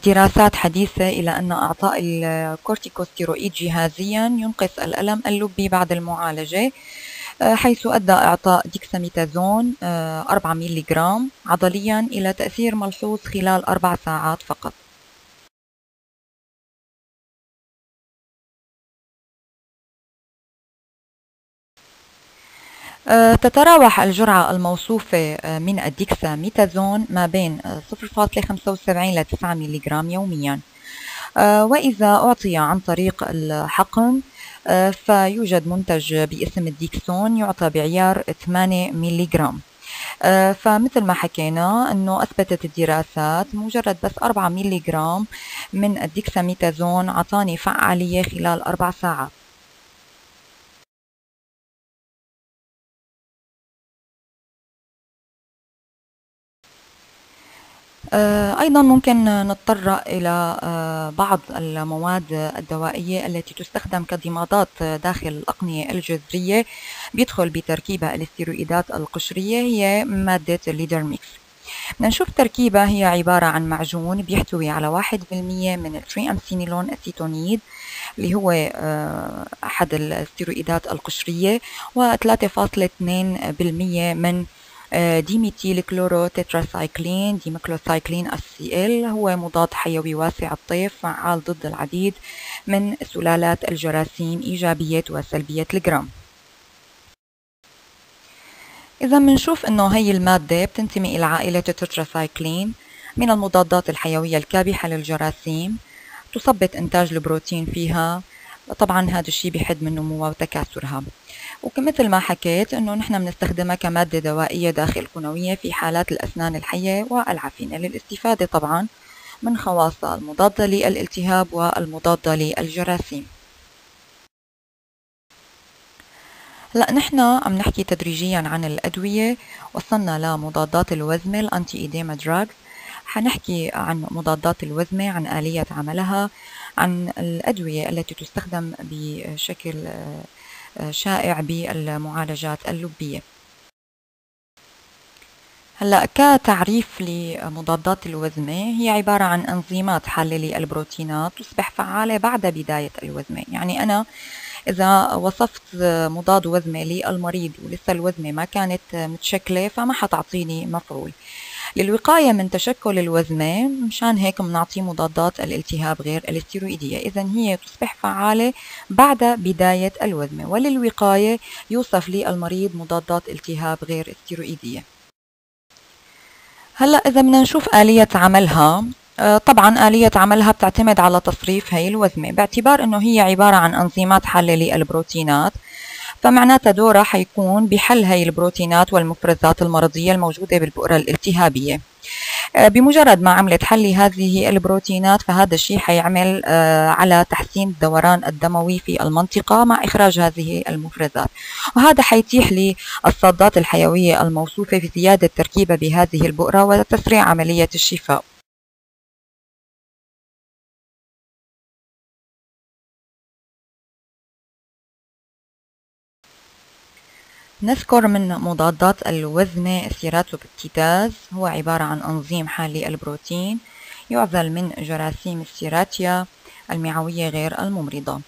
دراسات حديثة إلى أن أعطاء الكورتيكوستيرويد جهازيا ينقص الألم اللبي بعد المعالجة، حيث أدى إعطاء ديكساميتازون 4 ميلي جرام عضليا إلى تأثير ملحوظ خلال 4 ساعات فقط. تتراوح الجرعة الموصوفة من الديكساميتازون ما بين 0.75 إلى 9 ملغ يوميا، وإذا أعطي عن طريق الحقن فيوجد منتج باسم الديكسون يعطى بعيار 8 ملغ. فمثل ما حكينا أنه أثبتت الدراسات مجرد بس 4 ملغ من الديكساميتازون عطاني فعالية خلال 4 ساعات. أيضا ممكن نتطرق إلى بعض المواد الدوائية التي تستخدم كضمادات داخل الأقنية الجذرية، بيدخل بتركيبها الاستيرويدات القشرية، هي مادة الليدرميكس. نشوف تركيبها، هي عبارة عن معجون بيحتوي على 1% من التريامسينيلون أسيتونيد اللي هو أحد الاستيرويدات القشرية، و3.2% من ديميتيل كلورو تتراسايكلين ديميكلوسايكلين HCl، هو مضاد حيوي واسع الطيف فعال ضد العديد من سلالات الجراثيم إيجابية وسلبية الجرام. إذا بنشوف إنه هي المادة بتنتمي إلى عائلة التتراسايكلين من المضادات الحيوية الكابحة للجراثيم، تثبط إنتاج البروتين فيها، طبعا هذا الشيء بيحد من نموها وتكاثرها. ومثل ما حكيت انه نحن بنستخدمها كمادة دوائية داخل القنوية في حالات الأسنان الحية والعفينة، للاستفادة طبعا من خواصها المضادة للالتهاب والمضادة للجراثيم. هلا نحن عم نحكي تدريجيا عن الأدوية، وصلنا لمضادات الوزمة الأنتي إيديما دراج، حنحكي عن مضادات الوزمة، عن آلية عملها، عن الأدوية التي تستخدم بشكل شائع بالمعالجات اللبية. هلا كتعريف لمضادات الوزمة، هي عبارة عن أنظيمات حللي البروتينات تصبح فعالة بعد بداية الوزمة. يعني أنا إذا وصفت مضاد وزمة للمريض ولسه الوزمة ما كانت متشكلة فما حتعطيني مفعول. للوقاية من تشكل الوزمة مشان هيك بنعطي مضادات الالتهاب غير الاستيرويدية، إذن هي تصبح فعالة بعد بداية الوزمة، وللوقاية يوصف لي المريض مضادات التهاب غير استيرويدية. هلأ إذا بدنا نشوف آلية عملها، طبعا آلية عملها بتعتمد على تصريف هي الوزمة، باعتبار أنه هي عبارة عن أنظيمات حللي البروتينات، فمعناتها دوره حيكون بحل هي البروتينات والمفرزات المرضية الموجودة بالبؤرة الالتهابية. بمجرد ما عملت حل هذه البروتينات فهذا الشيء حيعمل على تحسين الدوران الدموي في المنطقة مع إخراج هذه المفرزات، وهذا حيتيح للصادات الحيوية الموصوفة في زيادة تركيبها بهذه البؤرة وتسريع عملية الشفاء. نذكر من مضادات الوزمة السيراتوببتيداز، هو عبارة عن أنظيم حالي البروتين يعزل من جراثيم السيراتيا المعوية غير الممرضة،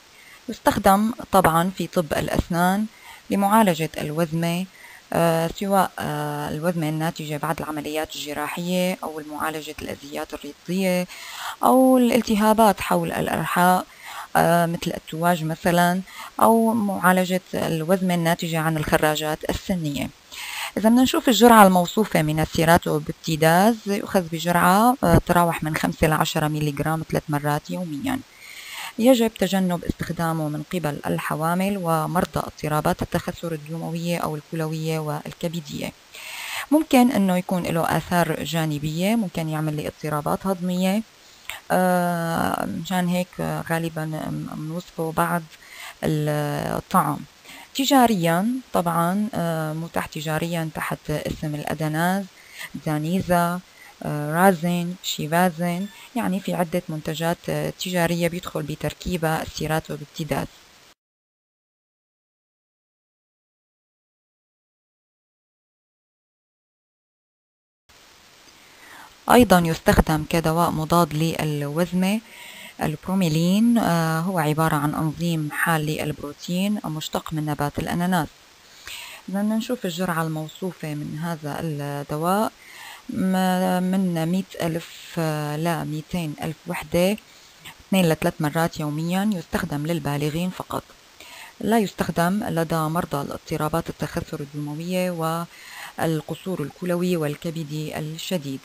يستخدم طبعا في طب الأسنان لمعالجة الوزمة، سواء الوزمة الناتجة بعد العمليات الجراحية أو معالجة الأذيات الريضية أو الالتهابات حول الأرحاء مثل التواج مثلا، أو معالجة الوزمة الناتجة عن الخراجات السنية. إذا بدنا نشوف الجرعة الموصوفة من السيراتوببتيداز، يؤخذ بجرعة تتراوح من 5 إلى 10 ملغ 3 مرات يوميا، يجب تجنب استخدامه من قبل الحوامل ومرضى اضطرابات التخثر الدموية أو الكلوية والكبدية. ممكن أنه يكون له آثار جانبية، ممكن يعمل لاضطرابات هضمية، مشان هيك غالبا بنوصفه بعد الطعام. تجاريا طبعا متاح تجاريا تحت اسم الأدناز، دانيزا، رازين، شيفازين. يعني في عدة منتجات تجارية بيدخل بتركيبة السيراتوبيبتيداز. أيضا يستخدم كدواء مضاد للوزمة البروميلين، هو عبارة عن أنظيم حال للبروتين مشتق من نبات الأناناس. إذا نشوف الجرعة الموصوفة من هذا الدواء من 100,000 ل 200,000 وحدة 2 إلى 3 مرات يوميا. يستخدم للبالغين فقط، لا يستخدم لدى مرضى الاضطرابات التخثر الدموية والقصور الكلوي والكبدي الشديد.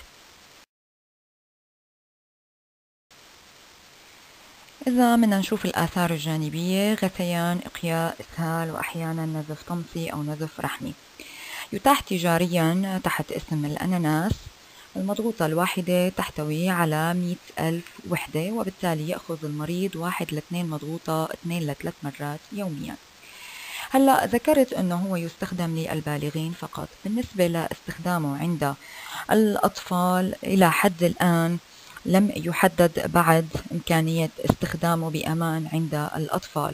إذا بدنا نشوف الآثار الجانبية، غثيان، إقياء، إسهال، وأحيانا نزف طمسي أو نزف رحمي. يتاح تجاريا تحت اسم الأناناس. المضغوطة الواحدة تحتوي على 100,000 وحدة، وبالتالي يأخذ المريض 1 إلى 2 مضغوطة 2 إلى 3 مرات يوميا. هلا ذكرت انه هو يستخدم للبالغين فقط. بالنسبة لاستخدامه عند الأطفال إلى حد الآن لم يحدد بعد إمكانية استخدامه بأمان عند الأطفال،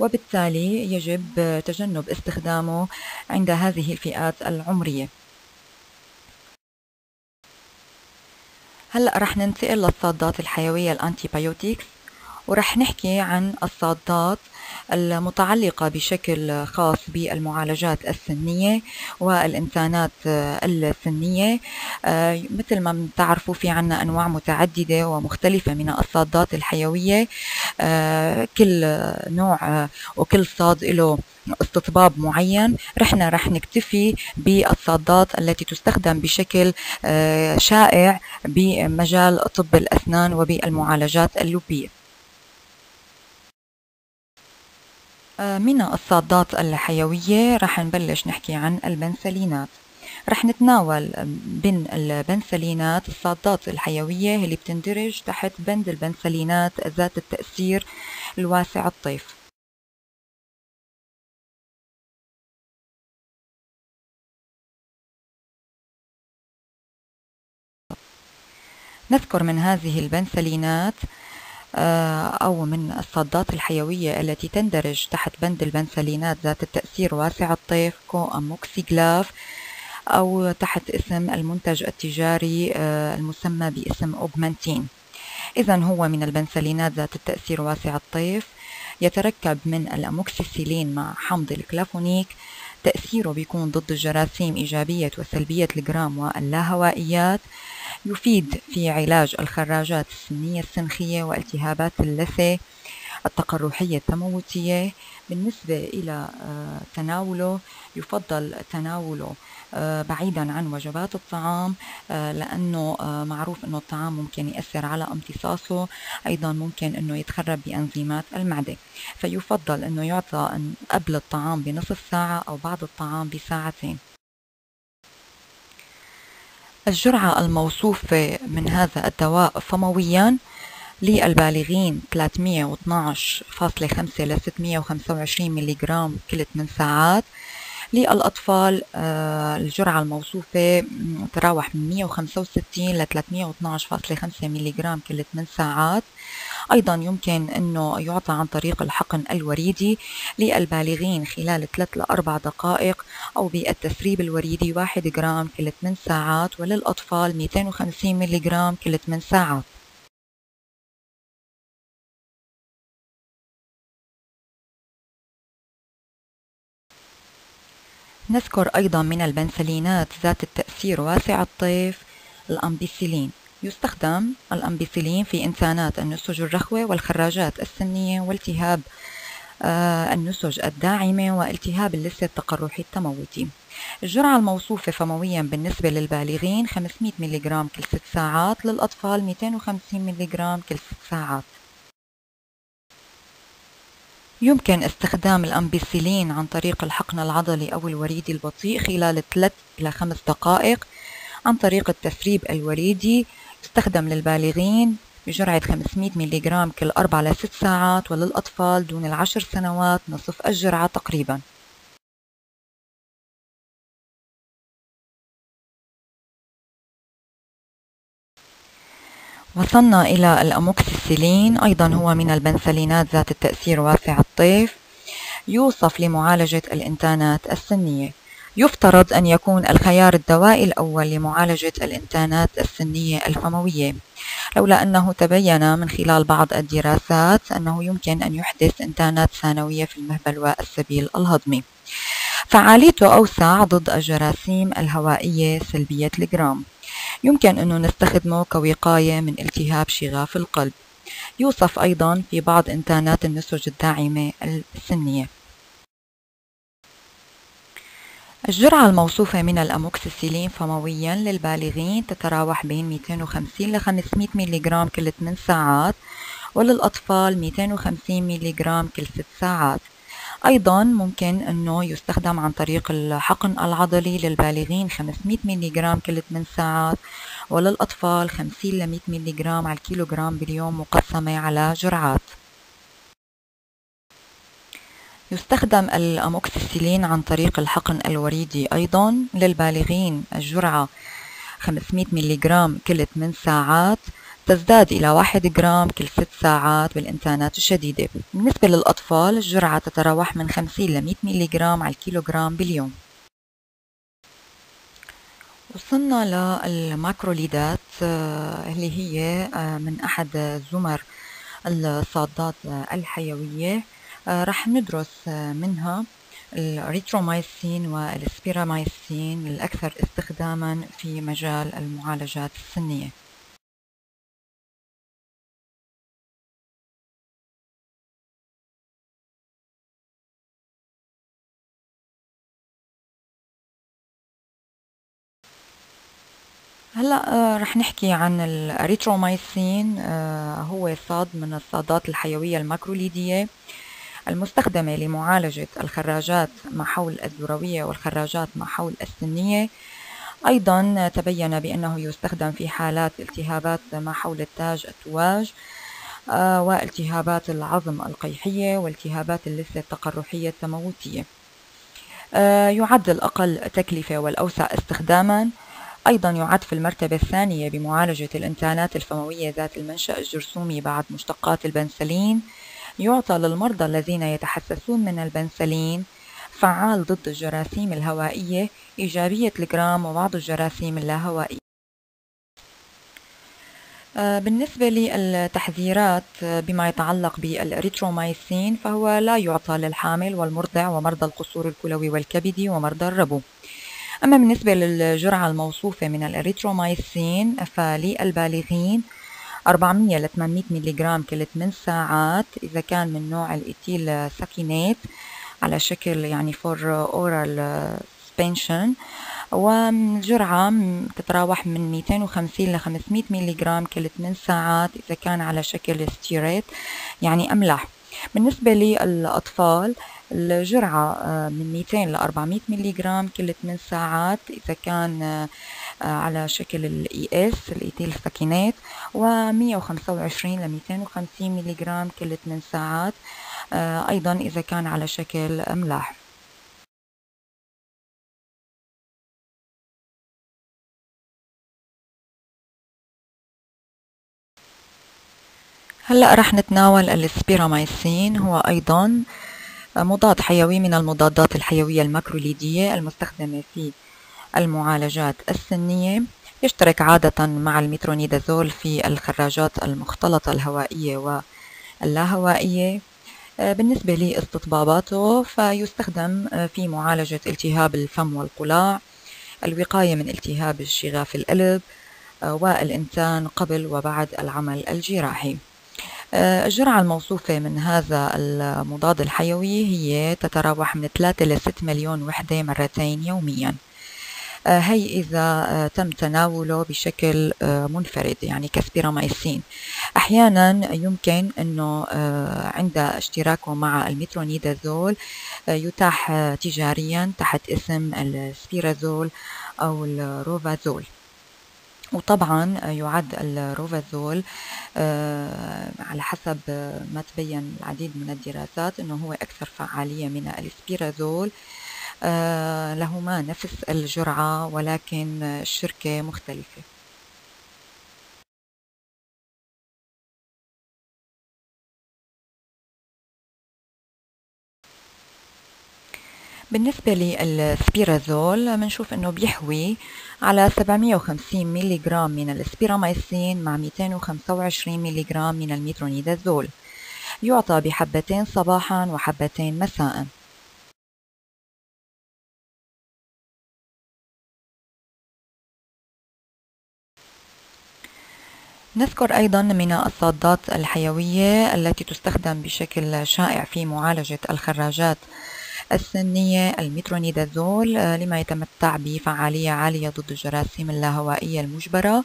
وبالتالي يجب تجنب استخدامه عند هذه الفئات العمرية. هلأ رح ننتقل للصادات الحيوية الأنتيبيوتيكس، ورح نحكي عن الصادات المتعلقة بشكل خاص بالمعالجات السنية والإنسانات السنية. مثل ما بتعرفوا في عنا أنواع متعددة ومختلفة من الصادات الحيوية، كل نوع وكل صاد له استطباب معين. رح نكتفي بالصادات التي تستخدم بشكل شائع بمجال طب الأسنان وبالمعالجات اللوبية. من الصادات الحيوية رح نبلش نحكي عن البنسلينات. رح نتناول بين البنسلينات الصادات الحيوية اللي بتندرج تحت بند البنسلينات ذات التأثير الواسع الطيف. نذكر من هذه البنسلينات أو من الصادات الحيوية التي تندرج تحت بند البنسلينات ذات التأثير واسع الطيف كوأموكسيغلاف، أو تحت اسم المنتج التجاري المسمى باسم أوغمانتين. إذن هو من البنسلينات ذات التأثير واسع الطيف، يتركب من الأموكسيسيلين مع حمض الكلافونيك. تأثيره بيكون ضد الجراثيم إيجابية وسلبية الجرام واللاهوائيات. يفيد في علاج الخراجات السنية السنخية والتهابات اللثة التقرحية التموتية. بالنسبة إلى تناوله، يفضل تناوله بعيدا عن وجبات الطعام، لأنه معروف أنه الطعام ممكن يأثر على امتصاصه، أيضا ممكن أنه يتخرب بأنزيمات المعدة، فيفضل أنه يعطى قبل الطعام بنصف ساعة أو بعد الطعام بساعتين. الجرعة الموصوفة من هذا الدواء فمويا للبالغين 312.5 إلى 625 ملغ كل 8 ساعات. للأطفال الجرعة الموصوفة تتراوح من 165 إلى 312.5 ملغ كل 8 ساعات. أيضا يمكن أنه يعطى عن طريق الحقن الوريدي للبالغين خلال 3 إلى 4 دقائق، أو بالتسريب الوريدي 1 جرام كل 8 ساعات، وللأطفال 250 ملغ كل 8 ساعات. نذكر أيضا من البنسلينات ذات التأثير واسع الطيف الأمبيسيلين. يستخدم الأمبيسيلين في إنسانات النسج الرخوة والخراجات السنية والتهاب النسج الداعمة والتهاب اللثة التقرحي التموتي. الجرعة الموصوفة فمويا بالنسبة للبالغين 500 ملغ كل 6 ساعات، للأطفال 250 ملغ كل 6 ساعات. يمكن استخدام الأمبيسيلين عن طريق الحقن العضلي أو الوريدي البطيء خلال 3 إلى 5 دقائق عن طريق التسريب الوريدي. يستخدم للبالغين بجرعة 500 ملغ كل 4 إلى 6 ساعات، وللأطفال دون ال10 سنوات نصف الجرعة تقريبا. وصلنا إلى الأموكسيسيلين، أيضا هو من البنسلينات ذات التأثير واسع الطيف، يوصف لمعالجة الإنتانات السنية. يفترض أن يكون الخيار الدوائي الأول لمعالجة الإنتانات السنية الفموية، لولا أنه تبين من خلال بعض الدراسات أنه يمكن أن يحدث إنتانات ثانوية في المهبل والسبيل الهضمي. فعاليته أوسع ضد الجراثيم الهوائية سلبية الجرام. يمكن أنه نستخدمه كوقاية من التهاب شغاف القلب. يوصف أيضا في بعض إنتانات النسج الداعمة السنية. الجرعة الموصوفة من الأموكسيسيلين فمويا للبالغين تتراوح بين 250 إلى 500 ملغ كل 8 ساعات، وللأطفال 250 ملغ كل 6 ساعات. أيضا ممكن أنه يستخدم عن طريق الحقن العضلي للبالغين 500 ملغ كل 8 ساعات، وللأطفال 50 إلى 100 ملغ على الكيلوغرام باليوم مقسمة على جرعات. يستخدم الأموكسيسيلين عن طريق الحقن الوريدي أيضا للبالغين، الجرعة 500 ملغ كل 8 ساعات، تزداد إلى 1 جرام كل 6 ساعات بالإنتانات الشديدة. بالنسبة للأطفال الجرعة تتراوح من 50 إلى 100 ملغ على الكيلوغرام باليوم. وصلنا للماكروليدات اللي هي من أحد زمر الصادات الحيوية، رح ندرس منها الإريثرومايسين والسبيرامايسين الأكثر استخداما في مجال المعالجات السنية. هلا رح نحكي عن الإريثرومايسين، هو صاد من الصادات الحيوية الماكروليدية المستخدمة لمعالجة الخراجات ما حول الذروية والخراجات ما حول السنية. أيضا تبين بأنه يستخدم في حالات التهابات ما حول التاج التواج، والتهابات العظم القيحية، والتهابات اللثة التقرحية التموتية. يعد الأقل تكلفة والأوسع استخداما. أيضا يعد في المرتبة الثانية بمعالجة الإنتانات الفموية ذات المنشأ الجرثومي بعد مشتقات البنسلين. يعطى للمرضى الذين يتحسسون من البنسلين، فعال ضد الجراثيم الهوائية، إيجابية الجرام، وبعض الجراثيم اللاهوائية. بالنسبة للتحذيرات بما يتعلق بالإريثرومايسين، فهو لا يعطى للحامل والمرضع ومرضى القصور الكلوي والكبدي ومرضى الربو. أما بالنسبة للجرعة الموصوفة من الإريثرومايسين فللبالغين 400 إلى 800 ملغ كل 8 ساعات، إذا كان من نوع الإيتيل ساكينات على شكل يعني فور أورال سبنشن، والجرعة تتراوح من 250 إلى 500 ملغ كل 8 ساعات إذا كان على شكل ستيريت يعني أملاح. بالنسبة للأطفال الجرعة من 200 إلى 400 ملغ كل 8 ساعات إذا كان على شكل الإي اس الإيتيل ساكينات، و125 إلى 250 ملغ كل 8 ساعات أيضا إذا كان على شكل أملاح. هلأ رح نتناول السبيرامايسين، هو أيضا مضاد حيوي من المضادات الحيوية الماكروليدية المستخدمة في المعالجات السنية. يشترك عادة مع الميترونيدازول في الخراجات المختلطة الهوائية واللاهوائية. بالنسبة لاستطباباته فيستخدم في معالجة التهاب الفم والقلاع، الوقاية من التهاب الشغاف القلب، والإنتان قبل وبعد العمل الجراحي. الجرعة الموصوفة من هذا المضاد الحيوي هي تتراوح من 3 إلى 6 مليون وحدة مرتين يومياً، هي إذا تم تناوله بشكل منفرد يعني كسبيرامايسين. أحيانا يمكن أنه عند اشتراكه مع الميترونيدازول يتاح تجاريا تحت اسم السبيرازول أو الروفازول. وطبعا يعد الروفازول على حسب ما تبين العديد من الدراسات أنه هو أكثر فعالية من السبيرازول، لهما نفس الجرعة ولكن الشركة مختلفة. بالنسبة للسبيرازول بنشوف انه بيحوي على 750 ملغ من السبيراميسين مع 225 ملغ من الميترونيدازول، يعطى بحبتين صباحا وحبتين مساء. نذكر أيضا من الصادات الحيوية التي تستخدم بشكل شائع في معالجة الخراجات السنية الميترونيدازول لما يتمتع بفعالية عالية ضد الجراثيم اللاهوائية المجبرة.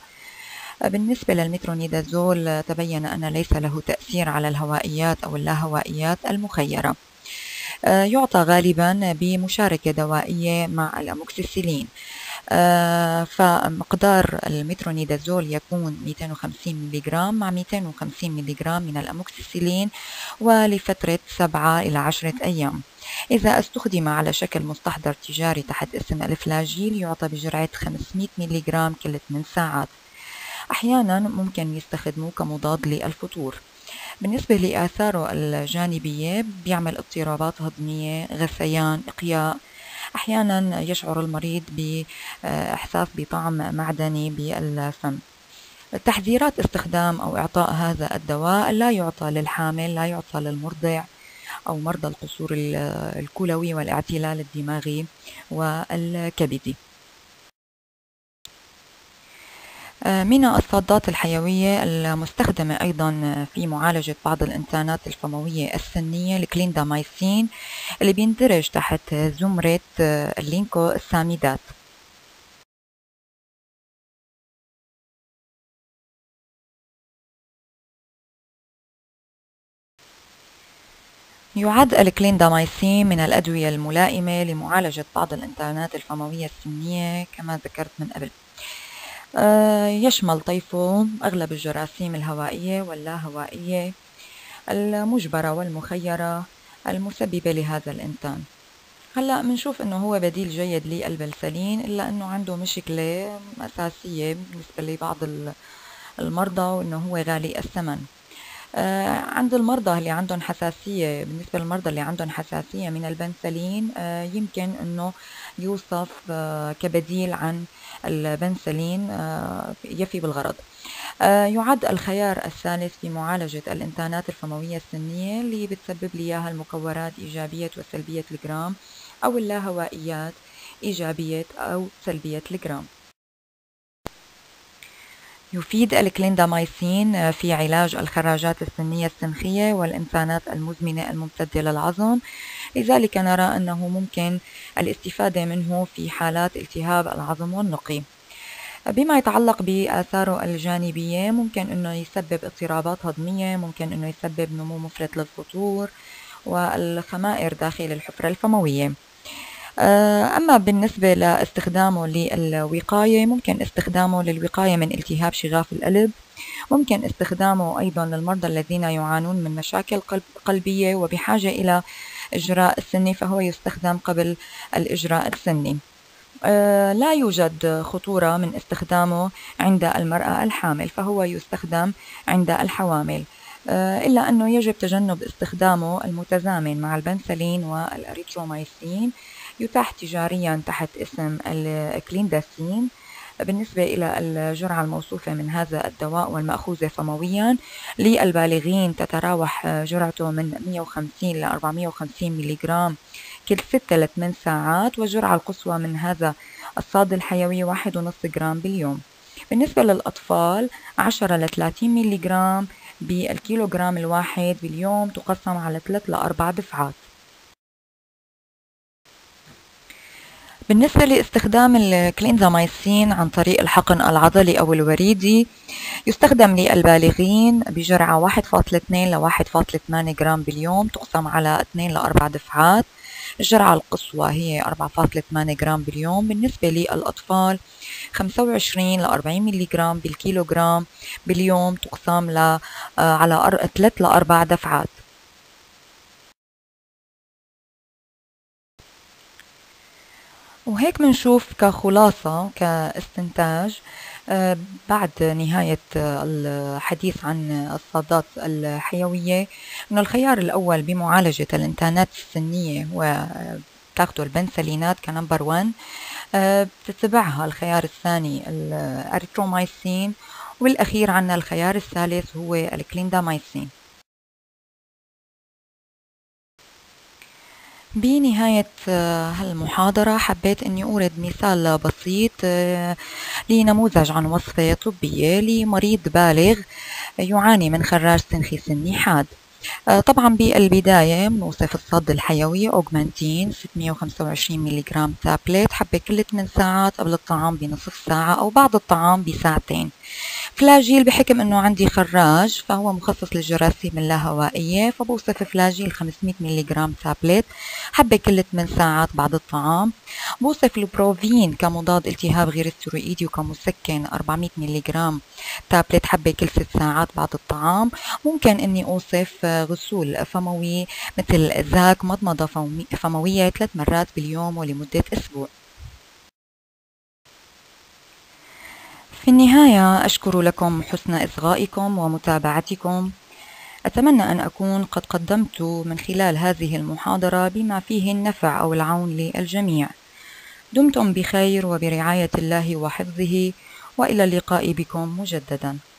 بالنسبة للميترونيدازول تبين أن ليس له تأثير على الهوائيات أو اللاهوائيات المخيرة. يعطى غالبا بمشاركة دوائية مع الأموكسيسيلين. فمقدار الميترونيدازول يكون 250 ملغ مع 250 ملغ من الأموكسيسيلين ولفترة 7 إلى 10 أيام. إذا استخدم على شكل مستحضر تجاري تحت اسم الفلاجيل يعطى بجرعة 500 ملغ كل 8 ساعات. أحيانا ممكن يستخدموه كمضاد للفتور. بالنسبة لآثاره الجانبية بيعمل اضطرابات هضمية، غثيان، إقياء. أحيانا يشعر المريض بإحساس بطعم معدني بالفم. تحذيرات استخدام أو إعطاء هذا الدواء: لا يعطى للحامل، لا يعطى للمرضع أو مرضى القصور الكلوي والاعتلال الدماغي والكبدي. من الصادات الحيوية المستخدمة أيضا في معالجة بعض الإنسانات الفموية السنية الكلينداميسين اللي بيندرج تحت زمرة اللينكوساميدات. يعد الكلينداميسين من الأدوية الملائمة لمعالجة بعض الإنتانات الفموية السنية كما ذكرت من قبل. يشمل طيفه أغلب الجراثيم الهوائية واللاهوائية المجبرة والمخيرة المسببة لهذا الإنتان. هلأ بنشوف إنه هو بديل جيد للبلسلين، إلا إنه عنده مشكلة أساسية بالنسبة لبعض المرضى وإنه هو غالي الثمن. عند المرضى اللي عندهم حساسية، بالنسبة للمرضى اللي عندهم حساسية من البنسلين يمكن انه يوصف كبديل عن البنسلين يفي بالغرض. يعد الخيار الثالث في معالجة الإنتانات الفموية السنية اللي بتسبب لي اياها المكورات إيجابية وسلبية الجرام أو اللاهوائيات إيجابية أو سلبية الجرام. يفيد الكلينداميسين في علاج الخراجات السنية السنخية والإنسانات المزمنة الممتدة للعظم، لذلك نرى أنه ممكن الاستفادة منه في حالات التهاب العظم والنقي. بما يتعلق بآثاره الجانبية ممكن أنه يسبب اضطرابات هضمية، ممكن أنه يسبب نمو مفرط للفطور والخمائر داخل الحفرة الفموية. أما بالنسبة لاستخدامه للوقاية ممكن استخدامه للوقاية من التهاب شغاف القلب، ممكن استخدامه أيضا للمرضى الذين يعانون من مشاكل قلبية وبحاجة إلى إجراء السني، فهو يستخدم قبل الإجراء السني. لا يوجد خطورة من استخدامه عند المرأة الحامل، فهو يستخدم عند الحوامل، إلا أنه يجب تجنب استخدامه المتزامن مع البنسلين والأريتروميسين. يتاح تجاريا تحت اسم الكلينداسين. بالنسبة إلى الجرعة الموصوفة من هذا الدواء والمأخوذة فمويا للبالغين تتراوح جرعته من 150 إلى 450 ملغ كل 6 إلى 8 ساعات، والجرعة القصوى من هذا الصاد الحيوي 1.5 جرام باليوم. بالنسبة للأطفال 10 إلى 30 ملغ بالكيلوغرام الواحد باليوم تقسم على 3 إلى 4 دفعات. بالنسبة لاستخدام الكلينداميسين عن طريق الحقن العضلي أو الوريدي يستخدم للبالغين بجرعة 1.2 إلى 1.8 جرام باليوم تقسم على 2 إلى 4 دفعات، الجرعة القصوى هي 4.8 جرام باليوم. بالنسبة للأطفال 25 إلى 40 ملغ بالكيلوغرام باليوم تقسم على 3 إلى 4 دفعات. وهيك منشوف كخلاصة كاستنتاج بعد نهاية الحديث عن الصادات الحيوية أن الخيار الأول بمعالجة الإنتانات السنية و تاخذوا البنسلينات كنمبر 1، بتتبعها الخيار الثاني الأريترومايسين، والأخير عنا الخيار الثالث هو الكليندامايسين. بنهاية هالمحاضرة حبيت أني أورد مثال بسيط لنموذج عن وصفة طبية لمريض بالغ يعاني من خراج تنخيس النحاد. طبعا بالبداية بنوصف الصد الحيوي أوغمانتين 625 ملغ تابلت، حبة كل 8 ساعات، قبل الطعام بنصف ساعة أو بعد الطعام بساعتين. فلاجيل بحكم أنه عندي خراج فهو مخصص للجراثيم اللاهوائية، فبوصف فلاجيل 500 ملغ تابلت، حبة كل 8 ساعات بعد الطعام. بوصف البروفين كمضاد التهاب غير الستيرويدي وكمسكن 400 ملغ تابلت، حبة كل 6 ساعات بعد الطعام. ممكن أني أوصف غسول فموي مثل الزاك، مضمضة فموية 3 مرات باليوم ولمدة أسبوع. في النهاية أشكر لكم حسن إصغائكم ومتابعتكم. أتمنى أن أكون قد قدمت من خلال هذه المحاضرة بما فيه النفع أو العون للجميع. دمتم بخير وبرعاية الله وحفظه، وإلى اللقاء بكم مجددا.